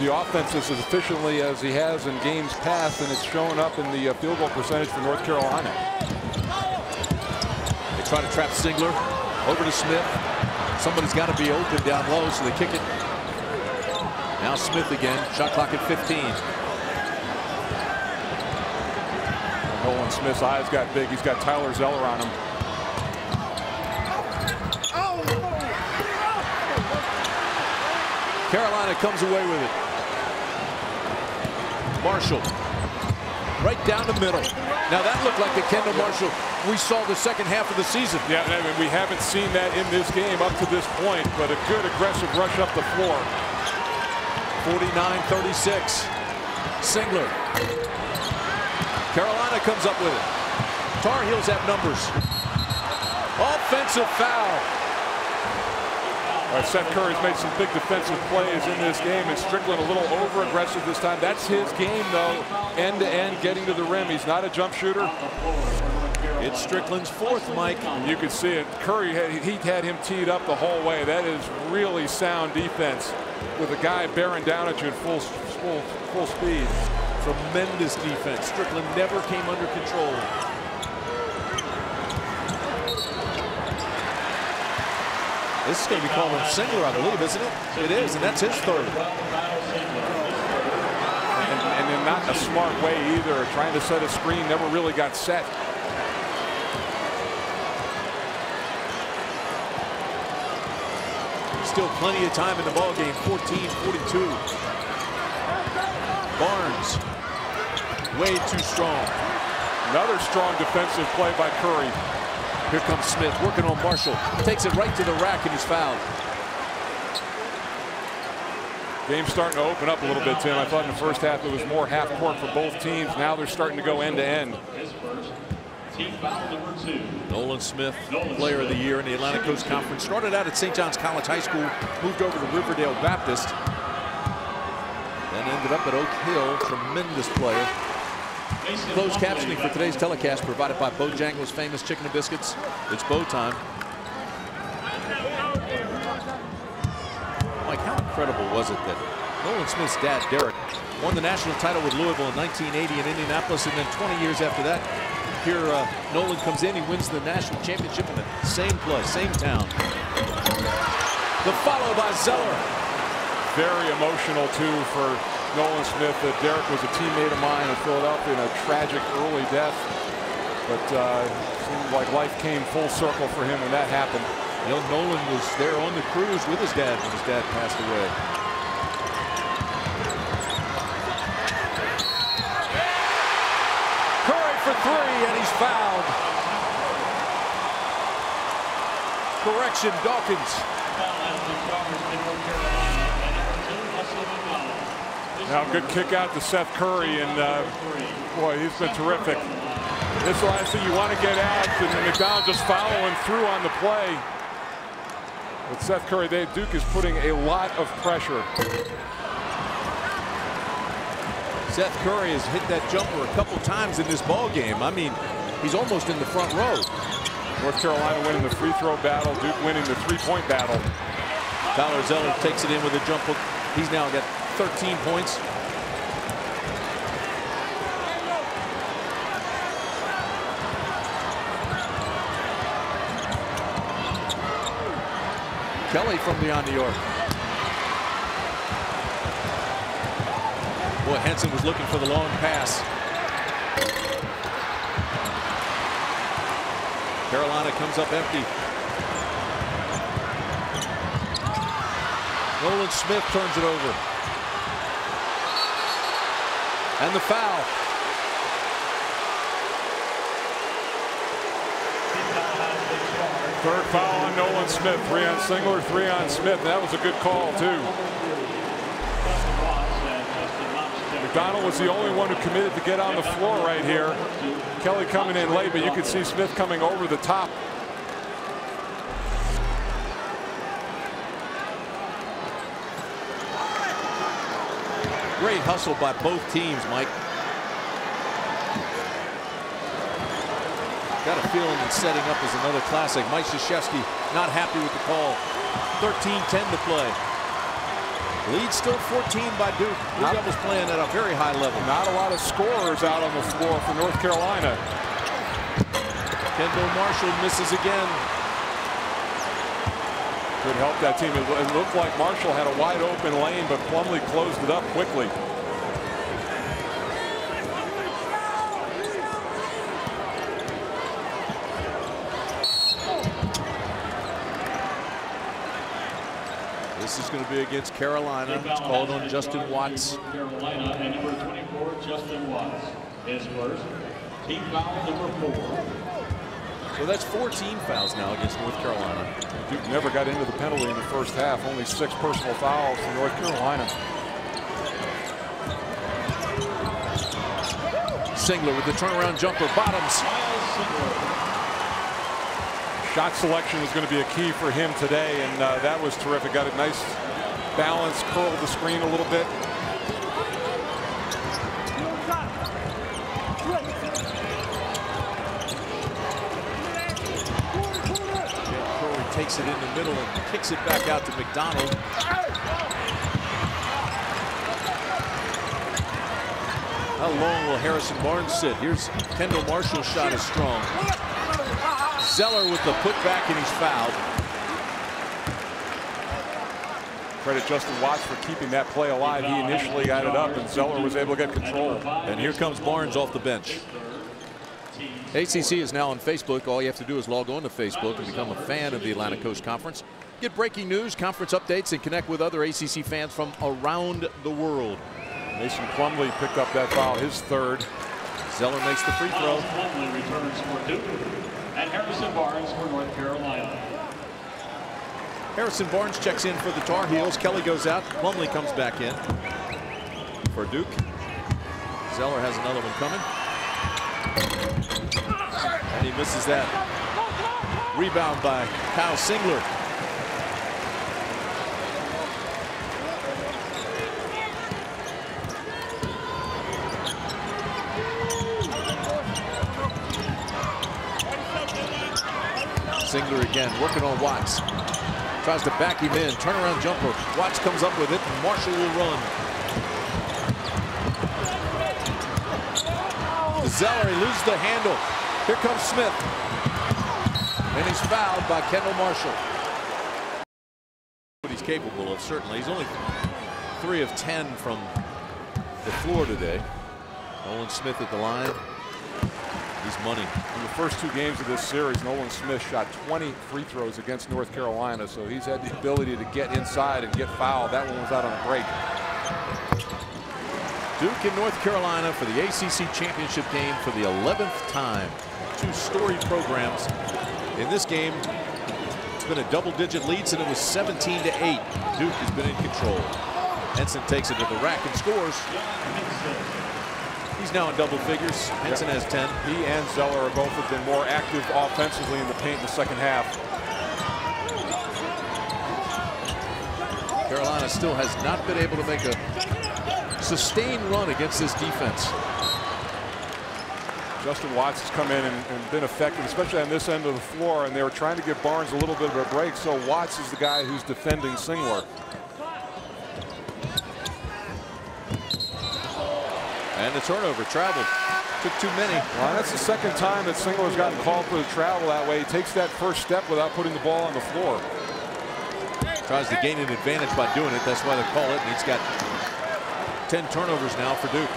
the offense as efficiently as he has in games past, and it's showing up in the field goal percentage for North Carolina. Try to trap Singler. Over to Smith. Somebody's got to be open down low, so they kick it. Now Smith again. Shot clock at fifteen. Nolan Smith's eyes got big. He's got Tyler Zeller on him. Carolina comes away with it. Marshall. Right down the middle. Now that looked like the Kendall Marshall we saw the second half of the season. Yeah, I mean, we haven't seen that in this game up to this point, but a good aggressive rush up the floor. forty-nine thirty-six. Singler. Carolina comes up with it. Tar Heels have numbers. Offensive foul. All right, Seth Curry's made some big defensive plays in this game, and Strickland a little over-aggressive this time. That's his game, though, end-to-end, getting to the rim. He's not a jump shooter. It's Strickland's fourth, Mike. You can see it. Curry, had, he had him teed up the whole way. That is really sound defense with a guy bearing down at you at full, full, full speed. Tremendous defense. Strickland never came under control. This is going to be calling Singler, I believe, isn't it? It is, and that's his third. And, and in not a smart way either. Trying to set a screen, never really got set. Still plenty of time in the ballgame. fourteen forty-two. Barnes. Way too strong. Another strong defensive play by Curry. Here comes Smith working on Marshall. Takes it right to the rack and he's fouled. Game's starting to open up a little bit, Tim. I thought in the first half it was more half court for both teams. Now they're starting to go end to end. Nolan Smith, player of the year in the Atlantic Coast Conference. Started out at Saint John's College High School, moved over to Riverdale Baptist, then ended up at Oak Hill. Tremendous player. Closed captioning for today's telecast provided by Bojangles' Famous Chicken and Biscuits. It's bow time. Mike, how incredible was it that Nolan Smith's dad, Derek, won the national title with Louisville in nineteen eighty in Indianapolis, and then twenty years after that, here uh, Nolan comes in, he wins the national championship in the same place, same town. The follow by Zeller. Very emotional too for Nolan Smith. That Derek was a teammate of mine in Philadelphia in a tragic early death, but uh, seemed like life came full circle for him when that happened. You know, Nolan was there on the cruise with his dad when his dad passed away. Three, and he's fouled. Correction, Dawkins. Now, good kick out to Seth Curry, and uh, boy, he's been terrific. This last thing you want to get out, and McDonald just following through on the play. But Seth Curry, they, Duke is putting a lot of pressure. Seth Curry has hit that jumper a couple times in this ball game. I mean, he's almost in the front row. North Carolina winning the free throw battle, Duke winning the three-point battle. Tyler Zeller takes it in with a jump hook. He's now got thirteen points. Kelly from beyond the arc. Boy, Henson was looking for the long pass. Carolina comes up empty. Nolan Smith turns it over. And the foul. Third foul on Nolan Smith, three on Singler, three on Smith. That was a good call, too. McDonald was the only one who committed to get on the floor right here. Kelly coming in late, but you could see Smith coming over the top. Great hustle by both teams, Mike. Got a feeling that setting up is another classic. Mike Krzyzewski not happy with the call. thirteen ten to play. Lead still fourteen by Duke. Blue Devils playing at a very high level. Not a lot of scorers out on the floor for North Carolina. Kendall Marshall misses again. Could help that team. It looked like Marshall had a wide open lane, but Plumlee closed it up quickly. This is going to be against Carolina. It's called on Justin Watts. Carolina and number twenty-four, Justin Watts, is first. Team foul number four. So that's four team fouls now against North Carolina. Duke never got into the penalty in the first half. Only six personal fouls for North Carolina. Singler with the turnaround jumper, bottoms. Shot selection was going to be a key for him today, and uh, that was terrific. Got a nice balance, curled the screen a little bit. Curry takes it in the middle and kicks it back out to McDonald. How long will Harrison Barnes sit? Here's Kendall Marshall's shot is strong. Zeller with the putback, and he's fouled. Credit Justin Watts for keeping that play alive. He initially got it up, and Zeller was able to get control. And here comes Barnes off the bench. A C C is now on Facebook. All you have to do is log on to Facebook and become a fan of the Atlantic Coast Conference. Get breaking news, conference updates, and connect with other A C C fans from around the world. Mason Plumlee picked up that foul, his third. Zeller makes the free throw. Plumlee returns for Duke. And Harrison Barnes for North Carolina. Harrison Barnes checks in for the Tar Heels. Kelly goes out. Plumlee comes back in for Duke. Zeller has another one coming. And he misses that. Rebound by Kyle Singler. Singler again, working on Watts. Tries to back him in. Turnaround jumper. Watts comes up with it. And Marshall will run. Zeller loses the handle. Here comes Smith. And he's fouled by Kendall Marshall. What he's capable of, certainly. He's only three of ten from the floor today. Nolan Smith at the line. He's money. In the first two games of this series, Nolan Smith shot twenty free throws against North Carolina, so he's had the ability to get inside and get fouled. That one was out on a break. Duke and North Carolina for the A C C championship game for the eleventh time. Two storied programs. In this game, it's been a double-digit lead, and it was seventeen to eight. Duke has been in control. Henson takes it to the rack and scores. He's now in double figures. Henson yep. has ten. He and Zeller are both have been more active offensively in the paint in the second half. Carolina still has not been able to make a sustained run against this defense. Justin Watts has come in and, and been effective, especially on this end of the floor, and they were trying to give Barnes a little bit of a break, so Watts is the guy who's defending Singler. And the turnover, traveled. Took too many. Well, that's the second time that Singler's gotten called for the travel that way. He takes that first step without putting the ball on the floor. Tries to gain an advantage by doing it. That's why they call it. And he's got ten turnovers now for Duke.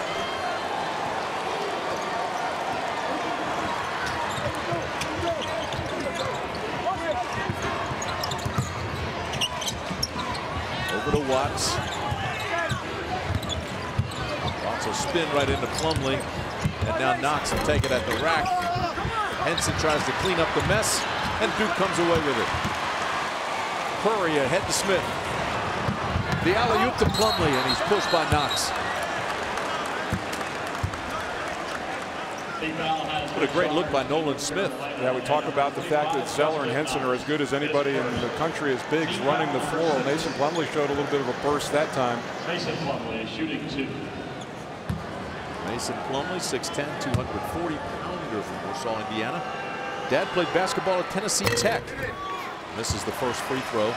Over to Watts. Watts will spin right into Plumlee. And now Knox will take it at the rack. Henson tries to clean up the mess. And Duke comes away with it. Curry ahead to Smith. The alley-oop to Plumlee, and he's pushed by Knox. What a great look by Nolan Smith. Yeah, we talk about the fact that Zeller and Henson are as good as anybody in the country as bigs running the floor. Mason Plumlee showed a little bit of a burst that time. Mason Plumlee shooting two. Mason Plumlee, six ten, two hundred forty pounder from Marshall, Indiana. Dad played basketball at Tennessee Tech. Misses the first free throw.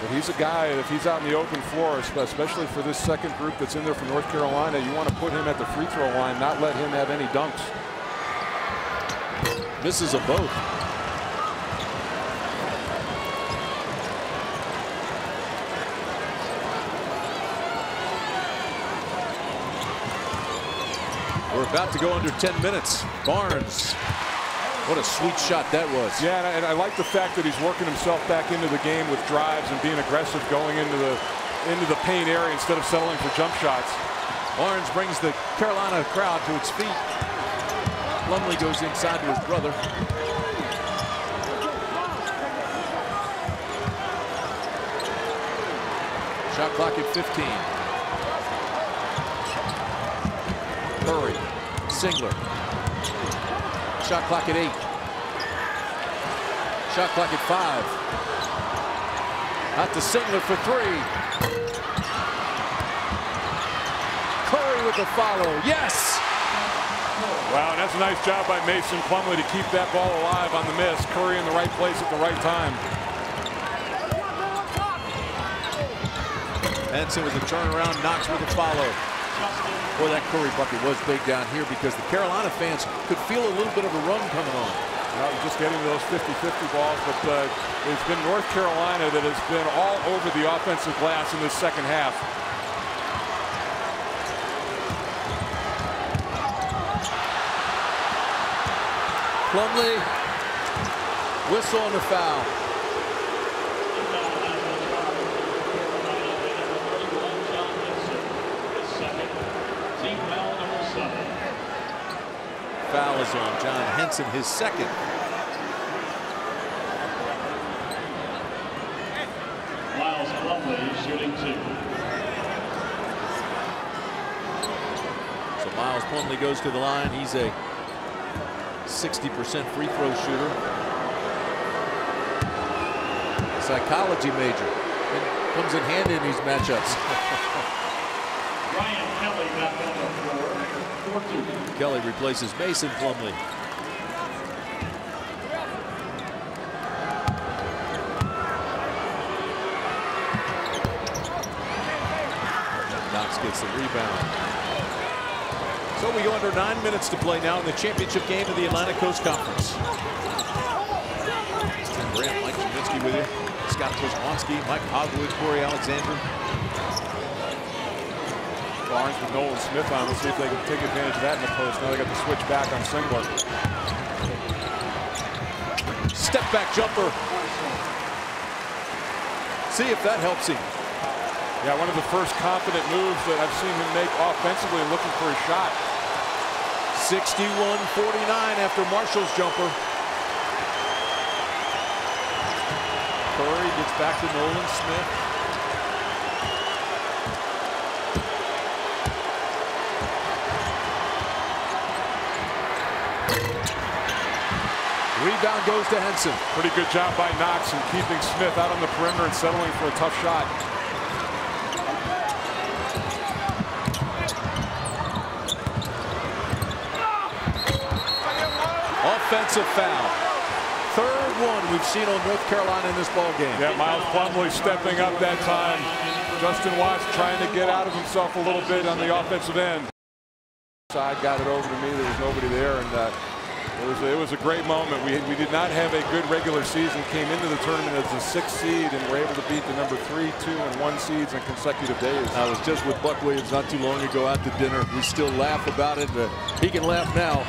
But he's a guy, if he's out in the open floor, especially for this second group that's in there from North Carolina, you want to put him at the free throw line, not let him have any dunks. Misses a both. We're about to go under ten minutes. Barnes. What a sweet shot that was. Yeah, and I, and I like the fact that he's working himself back into the game with drives and being aggressive going into the into the paint area instead of settling for jump shots. Barnes brings the Carolina crowd to its feet. Plumlee goes inside to his brother. Shot clock at fifteen. Curry, Singler. Shot clock at eight. Shot clock at five. Out to Singler for three. Curry with the follow. Yes! Wow, that's a nice job by Mason Plumlee to keep that ball alive on the miss. Curry in the right place at the right time. Henson with a turnaround. Knox with a follow. Boy, that Curry bucket was big down here because the Carolina fans could feel a little bit of a run coming on. Well, just getting those fifty fifty balls, but uh, it's been North Carolina that has been all over the offensive glass in this second half. Plumlee, whistle on the foul. Foul is on John Henson, his second. Miles Plumlee shooting two. So Miles Plumlee goes to the line. He's a sixty percent free throw shooter. Psychology major. It comes in handy in these matchups. Ryan Kelly back on the floor. Kelly replaces Mason Plumlee. Knox gets the rebound. So we go under nine minutes to play now in the championship game of the Atlantic Coast Conference. Tim Grant, Mike Krzyzewski with you. Scott Kozlowski, Mike Hogwood, Corey Alexander. Barnes with Nolan Smith on. Let's see if they can take advantage of that in the post. Now they got the switch back on Singler. Step back jumper. See if that helps him. Yeah, one of the first confident moves that I've seen him make offensively, looking for a shot. sixty-one forty-nine after Marshall's jumper. Curry gets back to Nolan Smith. rebound goes to Henson. Pretty good job by Knox in keeping Smith out on the perimeter and settling for a tough shot. Offensive foul. Third one we've seen on North Carolina in this ballgame. Yeah, Miles Plumlee stepping up that time. Justin Watts trying to get out of himself a little bit on the offensive end. Side got it over to me. There was nobody there, and uh, it was it was a great moment. We we did not have a good regular season. Came into the tournament as a sixth seed and were able to beat the number three, two, and one seeds on consecutive days. I was just with Buck Williams not too long ago out to dinner. We still laugh about it, but he can laugh now.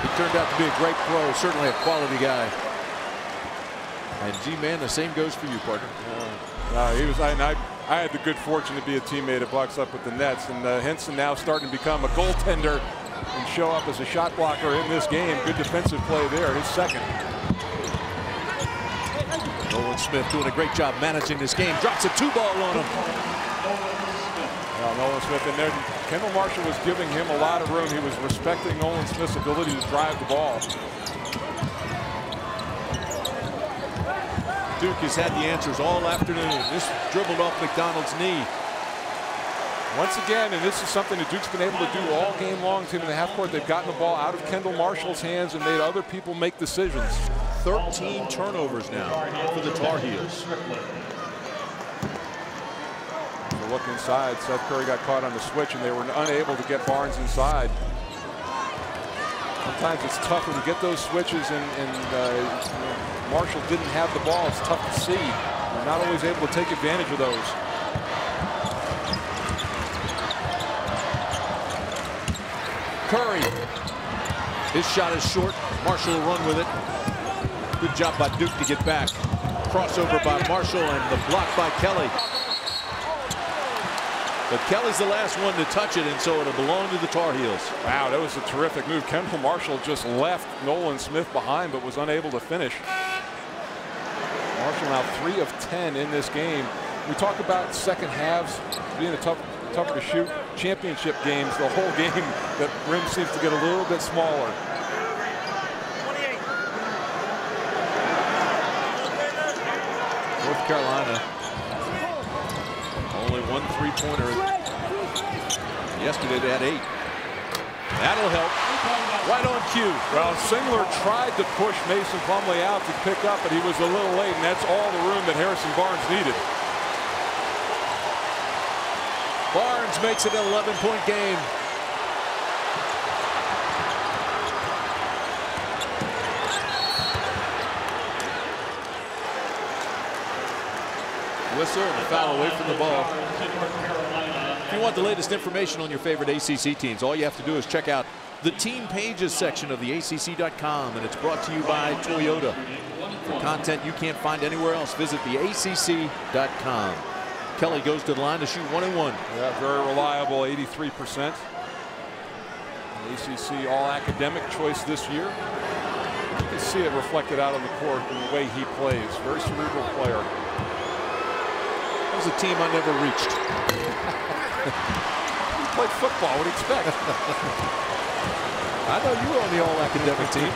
He turned out to be a great pro, certainly a quality guy. And G-man, the same goes for you, partner. Uh, uh, he was. I, and I I had the good fortune to be a teammate at Bucks up with the Nets, and uh, Henson now starting to become a goaltender and show up as a shot blocker in this game. Good defensive play there. His second. Nolan Smith doing a great job managing this game. Drops a two ball on him. Well, Nolan Smith in there. Kendall Marshall was giving him a lot of room. He was respecting Nolan Smith's ability to drive the ball. Duke has had the answers all afternoon. This dribbled off McDonald's knee. Once again, and this is something that Duke's been able to do all game long, team in the half court, they've gotten the ball out of Kendall Marshall's hands and made other people make decisions. thirteen turnovers now for the Tar Heels. If you look inside, Seth Curry got caught on the switch, and they were unable to get Barnes inside. Sometimes it's tough when you get those switches and, and uh, Marshall didn't have the ball. It's tough to see. They're not always able to take advantage of those. Curry. His shot is short. Marshall will run with it. Good job by Duke to get back. Crossover by Marshall and the block by Kelly. But Kelly's the last one to touch it, and so it'll belong to the Tar Heels. Wow, that was a terrific move. Kendall Marshall just left Nolan Smith behind but was unable to finish. Marshall now three of ten in this game. We talk about second halves being a tough, tougher to shoot. Championship games, the whole game, that rim seems to get a little bit smaller. North Carolina. Only one three-pointer. Yesterday they had eight. That'll help. Right on cue. Well, Singler tried to push Mason Plumlee out to pick up, but he was a little late, and that's all the room that Harrison Barnes needed. Barnes makes it an eleven-point game. Whistle and a foul away from the ball. If you want the latest information on your favorite A C C teams, all you have to do is check out the team pages section of the A C C dot com, and it's brought to you by Toyota. For content you can't find anywhere else, visit the A C C dot com. Kelly goes to the line to shoot one and one. Yeah, very reliable, eighty-three percent. A C C All Academic choice this year. You can see it reflected out on the court in the way he plays. Very cerebral player. A team I never reached. You played football, what do you expect? I know you were on the all-academic team.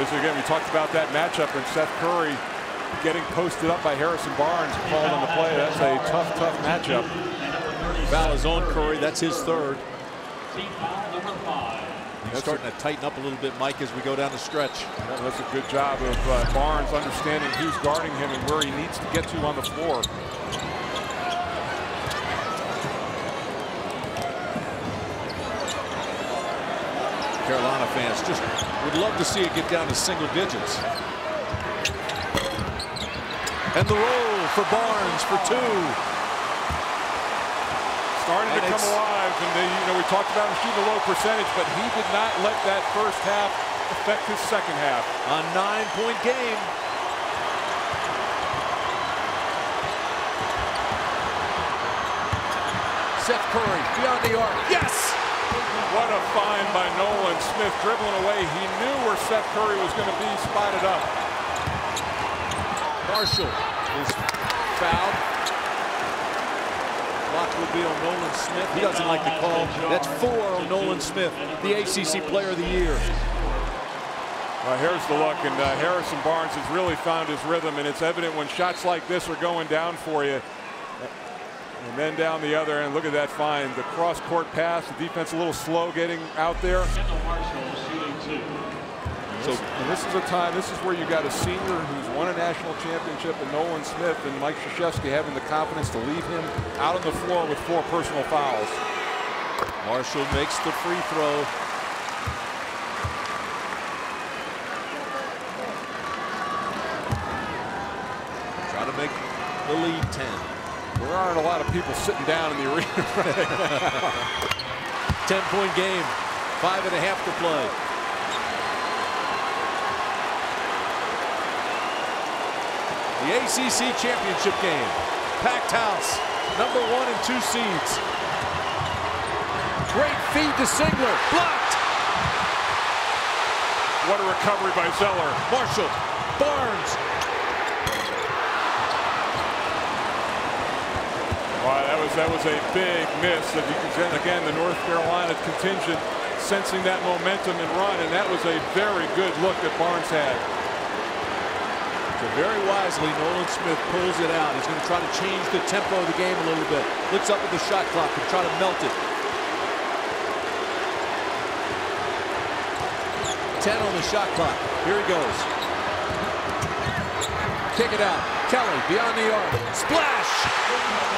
As again, we talked about that matchup and Seth Curry getting posted up by Harrison Barnes, called on the play. That's a tough, tough matchup. Foul is on Curry. That's his third. That's starting to tighten up a little bit, Mike, as we go down the stretch. Yeah, that's a good job of uh, Barnes understanding who's guarding him and where he needs to get to on the floor. Carolina fans just would love to see it get down to single digits. And the roll for Barnes for two. Starting and to come alive, and they, you know, we talked about him shooting a low percentage, but he did not let that first half affect his second half. A nine-point game. Seth Curry beyond the arc. Yes! What a find by Nolan Smith, dribbling away. He knew where Seth Curry was going to be, spotted up. Marshall is fouled. Block will be on Nolan Smith. He doesn't like the call. That's four on Nolan Smith, the A C C Player of the Year. Uh, here's the look, and uh, Harrison Barnes has really found his rhythm, and it's evident when shots like this are going down for you. And then down the other end, look at that find. The cross-court pass, the defense a little slow getting out there. Kendall Marshall shooting two. So, and this is a time, this is where you got a senior who's won a national championship, and Nolan Smith and Mike Krzyzewski having the confidence to leave him out on the floor with four personal fouls. Marshall makes the free throw. Try to make the lead ten. There aren't a lot of people sitting down in the arena right now. ten point game, five and a half to play. The A C C championship game, packed house, number one and two seeds. Great feed to Singler, blocked. What a recovery by Zeller. Marshall, Barnes. Wow, that was that was a big miss. If you can, again, the North Carolina contingent sensing that momentum and run, and that was a very good look that Barnes had. So very wisely, Nolan Smith pulls it out. He's going to try to change the tempo of the game a little bit. Looks up at the shot clock and try to melt it. ten on the shot clock. Here he goes. Kick it out. Kelly beyond the arc. Splash!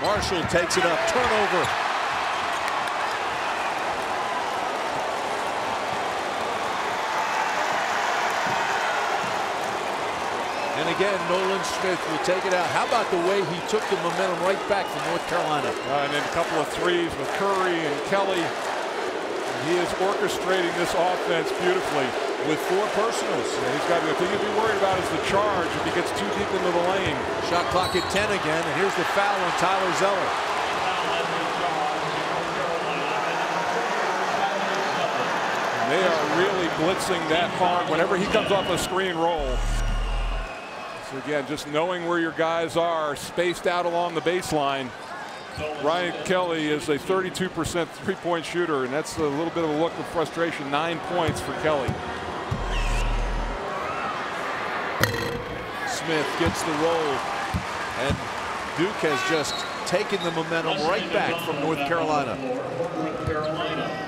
Marshall takes it up. Turnover. And again, Nolan Smith will take it out. How about the way he took the momentum right back from North Carolina? Uh, and then a couple of threes with Curry and Kelly. And he is orchestrating this offense beautifully with four personals. Yeah, he's got, the thing to be worried about is the charge if he gets too deep into the lane. Shot clock at ten again, and here's the foul on Tyler Zeller. And they are really blitzing that hard whenever he comes off a screen roll. So again, just knowing where your guys are spaced out along the baseline. Ryan Kelly is a thirty-two percent three-point shooter, and that's a little bit of a look of frustration. Nine points for Kelly. Smith gets the roll, and Duke has just taken the momentum right back from North Carolina.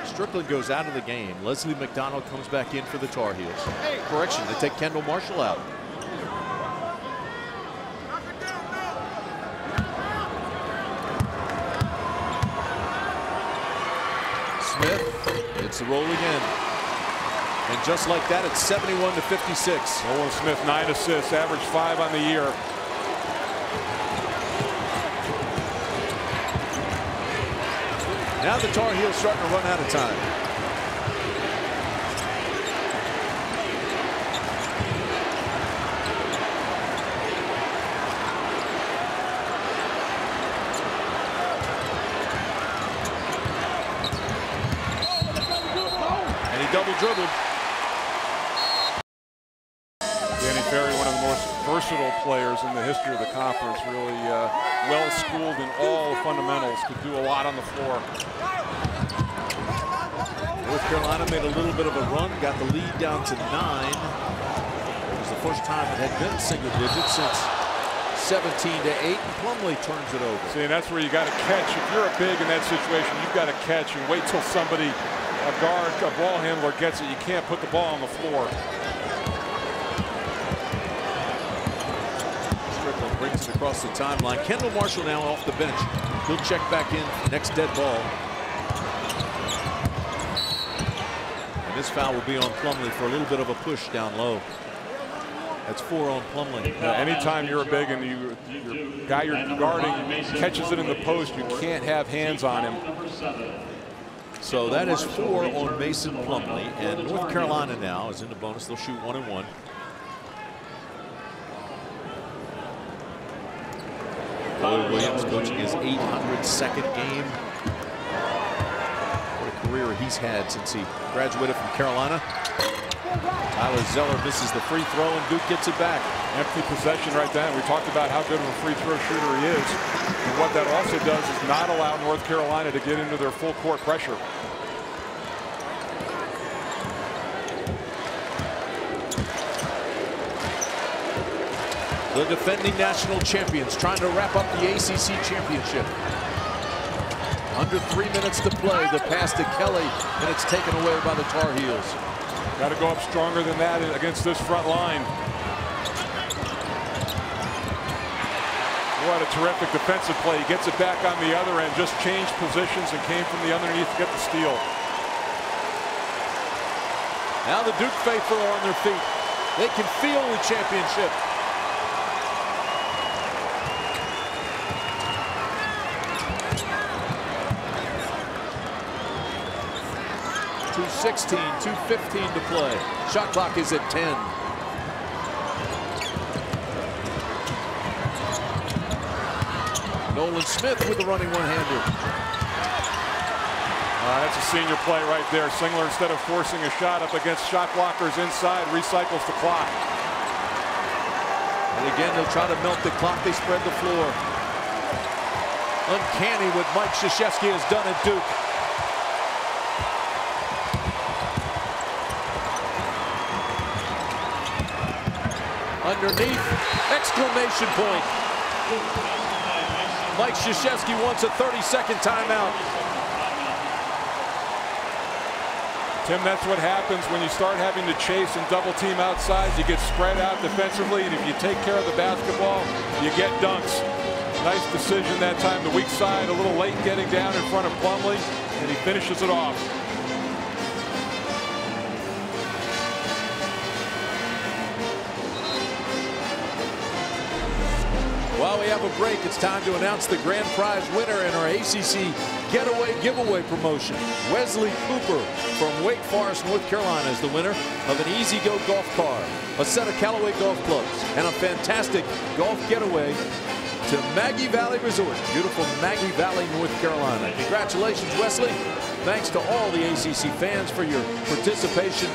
Strickland goes out of the game. Leslie McDonald comes back in for the Tar Heels. Correction, they take Kendall Marshall out. Smith hits the roll again. And just like that, it's seventy-one to fifty-six. Nolan Smith, nine assists, average five on the year. Now the Tar Heels starting to run out of time. And he double dribbled. Players in the history of the conference, really uh, well schooled in all fundamentals, could do a lot on the floor. North Carolina made a little bit of a run, got the lead down to nine. It was the first time it had been single digits since seventeen to eight. And Plumlee turns it over. See, and that's where you got to catch. If you're a big in that situation, you've got to catch and wait till somebody, a guard, a ball handler gets it. You can't put the ball on the floor. Brings it across the timeline. Kendall Marshall now off the bench. He'll check back in. Next dead ball. And this foul will be on Plumlee for a little bit of a push down low. That's four on Plumlee. Yeah, anytime you're a big and you, your guy you're guarding catches it in the post, you can't have hands on him. So that is four on Mason Plumlee. And North Carolina now is in the bonus. They'll shoot one and one. Roy Williams coaching his eight hundred second game. What a career he's had since he graduated from Carolina. Tyler Zeller misses the free throw, and Duke gets it back. Empty possession right then. We talked about how good of a free throw shooter he is. And what that also does is not allow North Carolina to get into their full court pressure. The defending national champions trying to wrap up the A C C championship. Under three minutes to play. The pass to Kelly, and it's taken away by the Tar Heels. Got to go up stronger than that against this front line. What a terrific defensive play. He gets it back on the other end, just changed positions and came from the underneath to get the steal. Now the Duke faithful are on their feet. They can feel the championship. two sixteen, two fifteen to play. Shot clock is at ten. Nolan Smith with the running one-hander. Uh, that's a senior play right there. Singler, instead of forcing a shot up against shot blockers inside, recycles the clock. And again, they'll try to melt the clock. They spread the floor. Uncanny what Mike Krzyzewski has done at Duke. Underneath, exclamation point. Mike Krzyzewski wants a thirty second timeout. Tim, that's what happens when you start having to chase and double team outside. You get spread out defensively, and if you take care of the basketball, you get dunks. Nice decision that time. The weak side a little late getting down in front of Plumlee, and he finishes it off. While we have a break, it's time to announce the grand prize winner in our A C C Getaway Giveaway promotion. Wesley Cooper from Wake Forest, North Carolina, is the winner of an Easy Go golf car, a set of Callaway golf clubs, and a fantastic golf getaway to Maggie Valley Resort, beautiful Maggie Valley, North Carolina. Congratulations, Wesley. Thanks to all the A C C fans for your participation.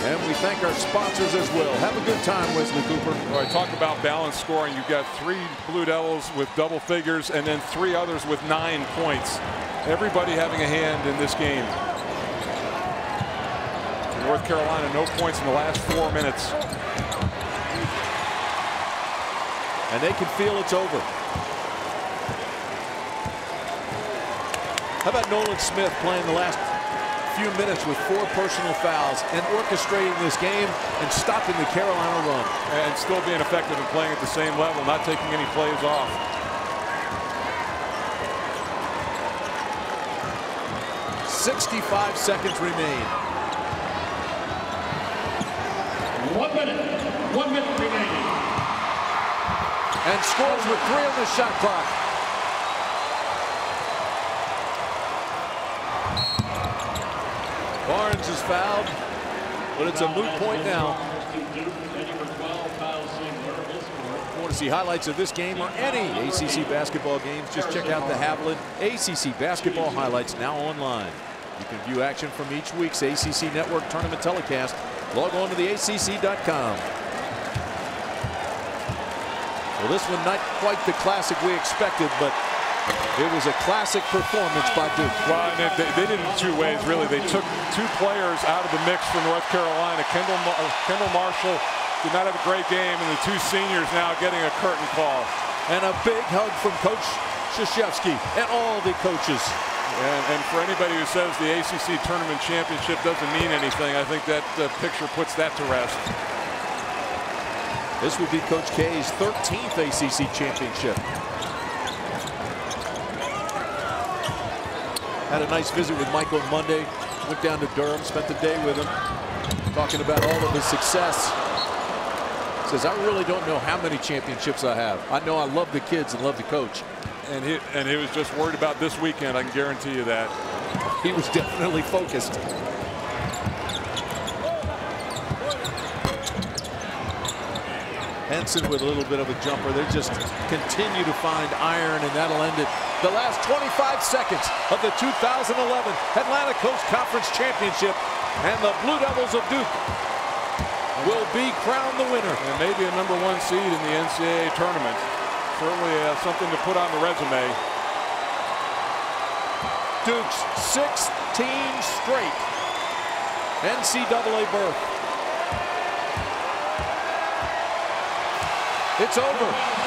And we thank our sponsors as well. Have a good time, Wesley Cooper. All right, talk about balanced scoring. You've got three Blue Devils with double figures and then three others with nine points. Everybody having a hand in this game. For North Carolina, no points in the last four minutes. And they can feel it's over. How about Nolan Smith playing the last few minutes with four personal fouls and orchestrating this game and stopping the Carolina run, and still being effective and playing at the same level, not taking any plays off. sixty-five seconds remain. One minute. One minute remaining. And scores with three on the shot clock. Barnes is fouled, but it's a moot point now. If you want to see highlights of this game or any A C C basketball games, just check out the Haviland A C C Basketball Highlights now online. You can view action from each week's A C C Network Tournament telecast. Log on to the A C C dot com. Well, this one not quite the classic we expected, but it was a classic performance by Duke. Well, they, they did it in two ways, really. They took two players out of the mix for North Carolina. Kendall, uh, Kendall Marshall did not have a great game, and the two seniors now getting a curtain call. And a big hug from Coach Krzyzewski and all the coaches. And, and for anybody who says the A C C Tournament Championship doesn't mean anything, I think that uh, picture puts that to rest. This would be Coach K's thirteenth A C C Championship. Had a nice visit with Mike on Monday. Went down to Durham, spent the day with him, talking about all of his success. Says, I really don't know how many championships I have. I know I love the kids and love the coach. And he, and he was just worried about this weekend, I can guarantee you that. He was definitely focused. Henson with a little bit of a jumper. They just continue to find iron, and that'll end it. The last twenty-five seconds of the two thousand eleven Atlantic Coast Conference Championship and the Blue Devils of Duke will be crowned the winner. And maybe a number one seed in the N C double A tournament. Certainly uh, something to put on the resume. Duke's sixteen straight N C double A berth. It's over.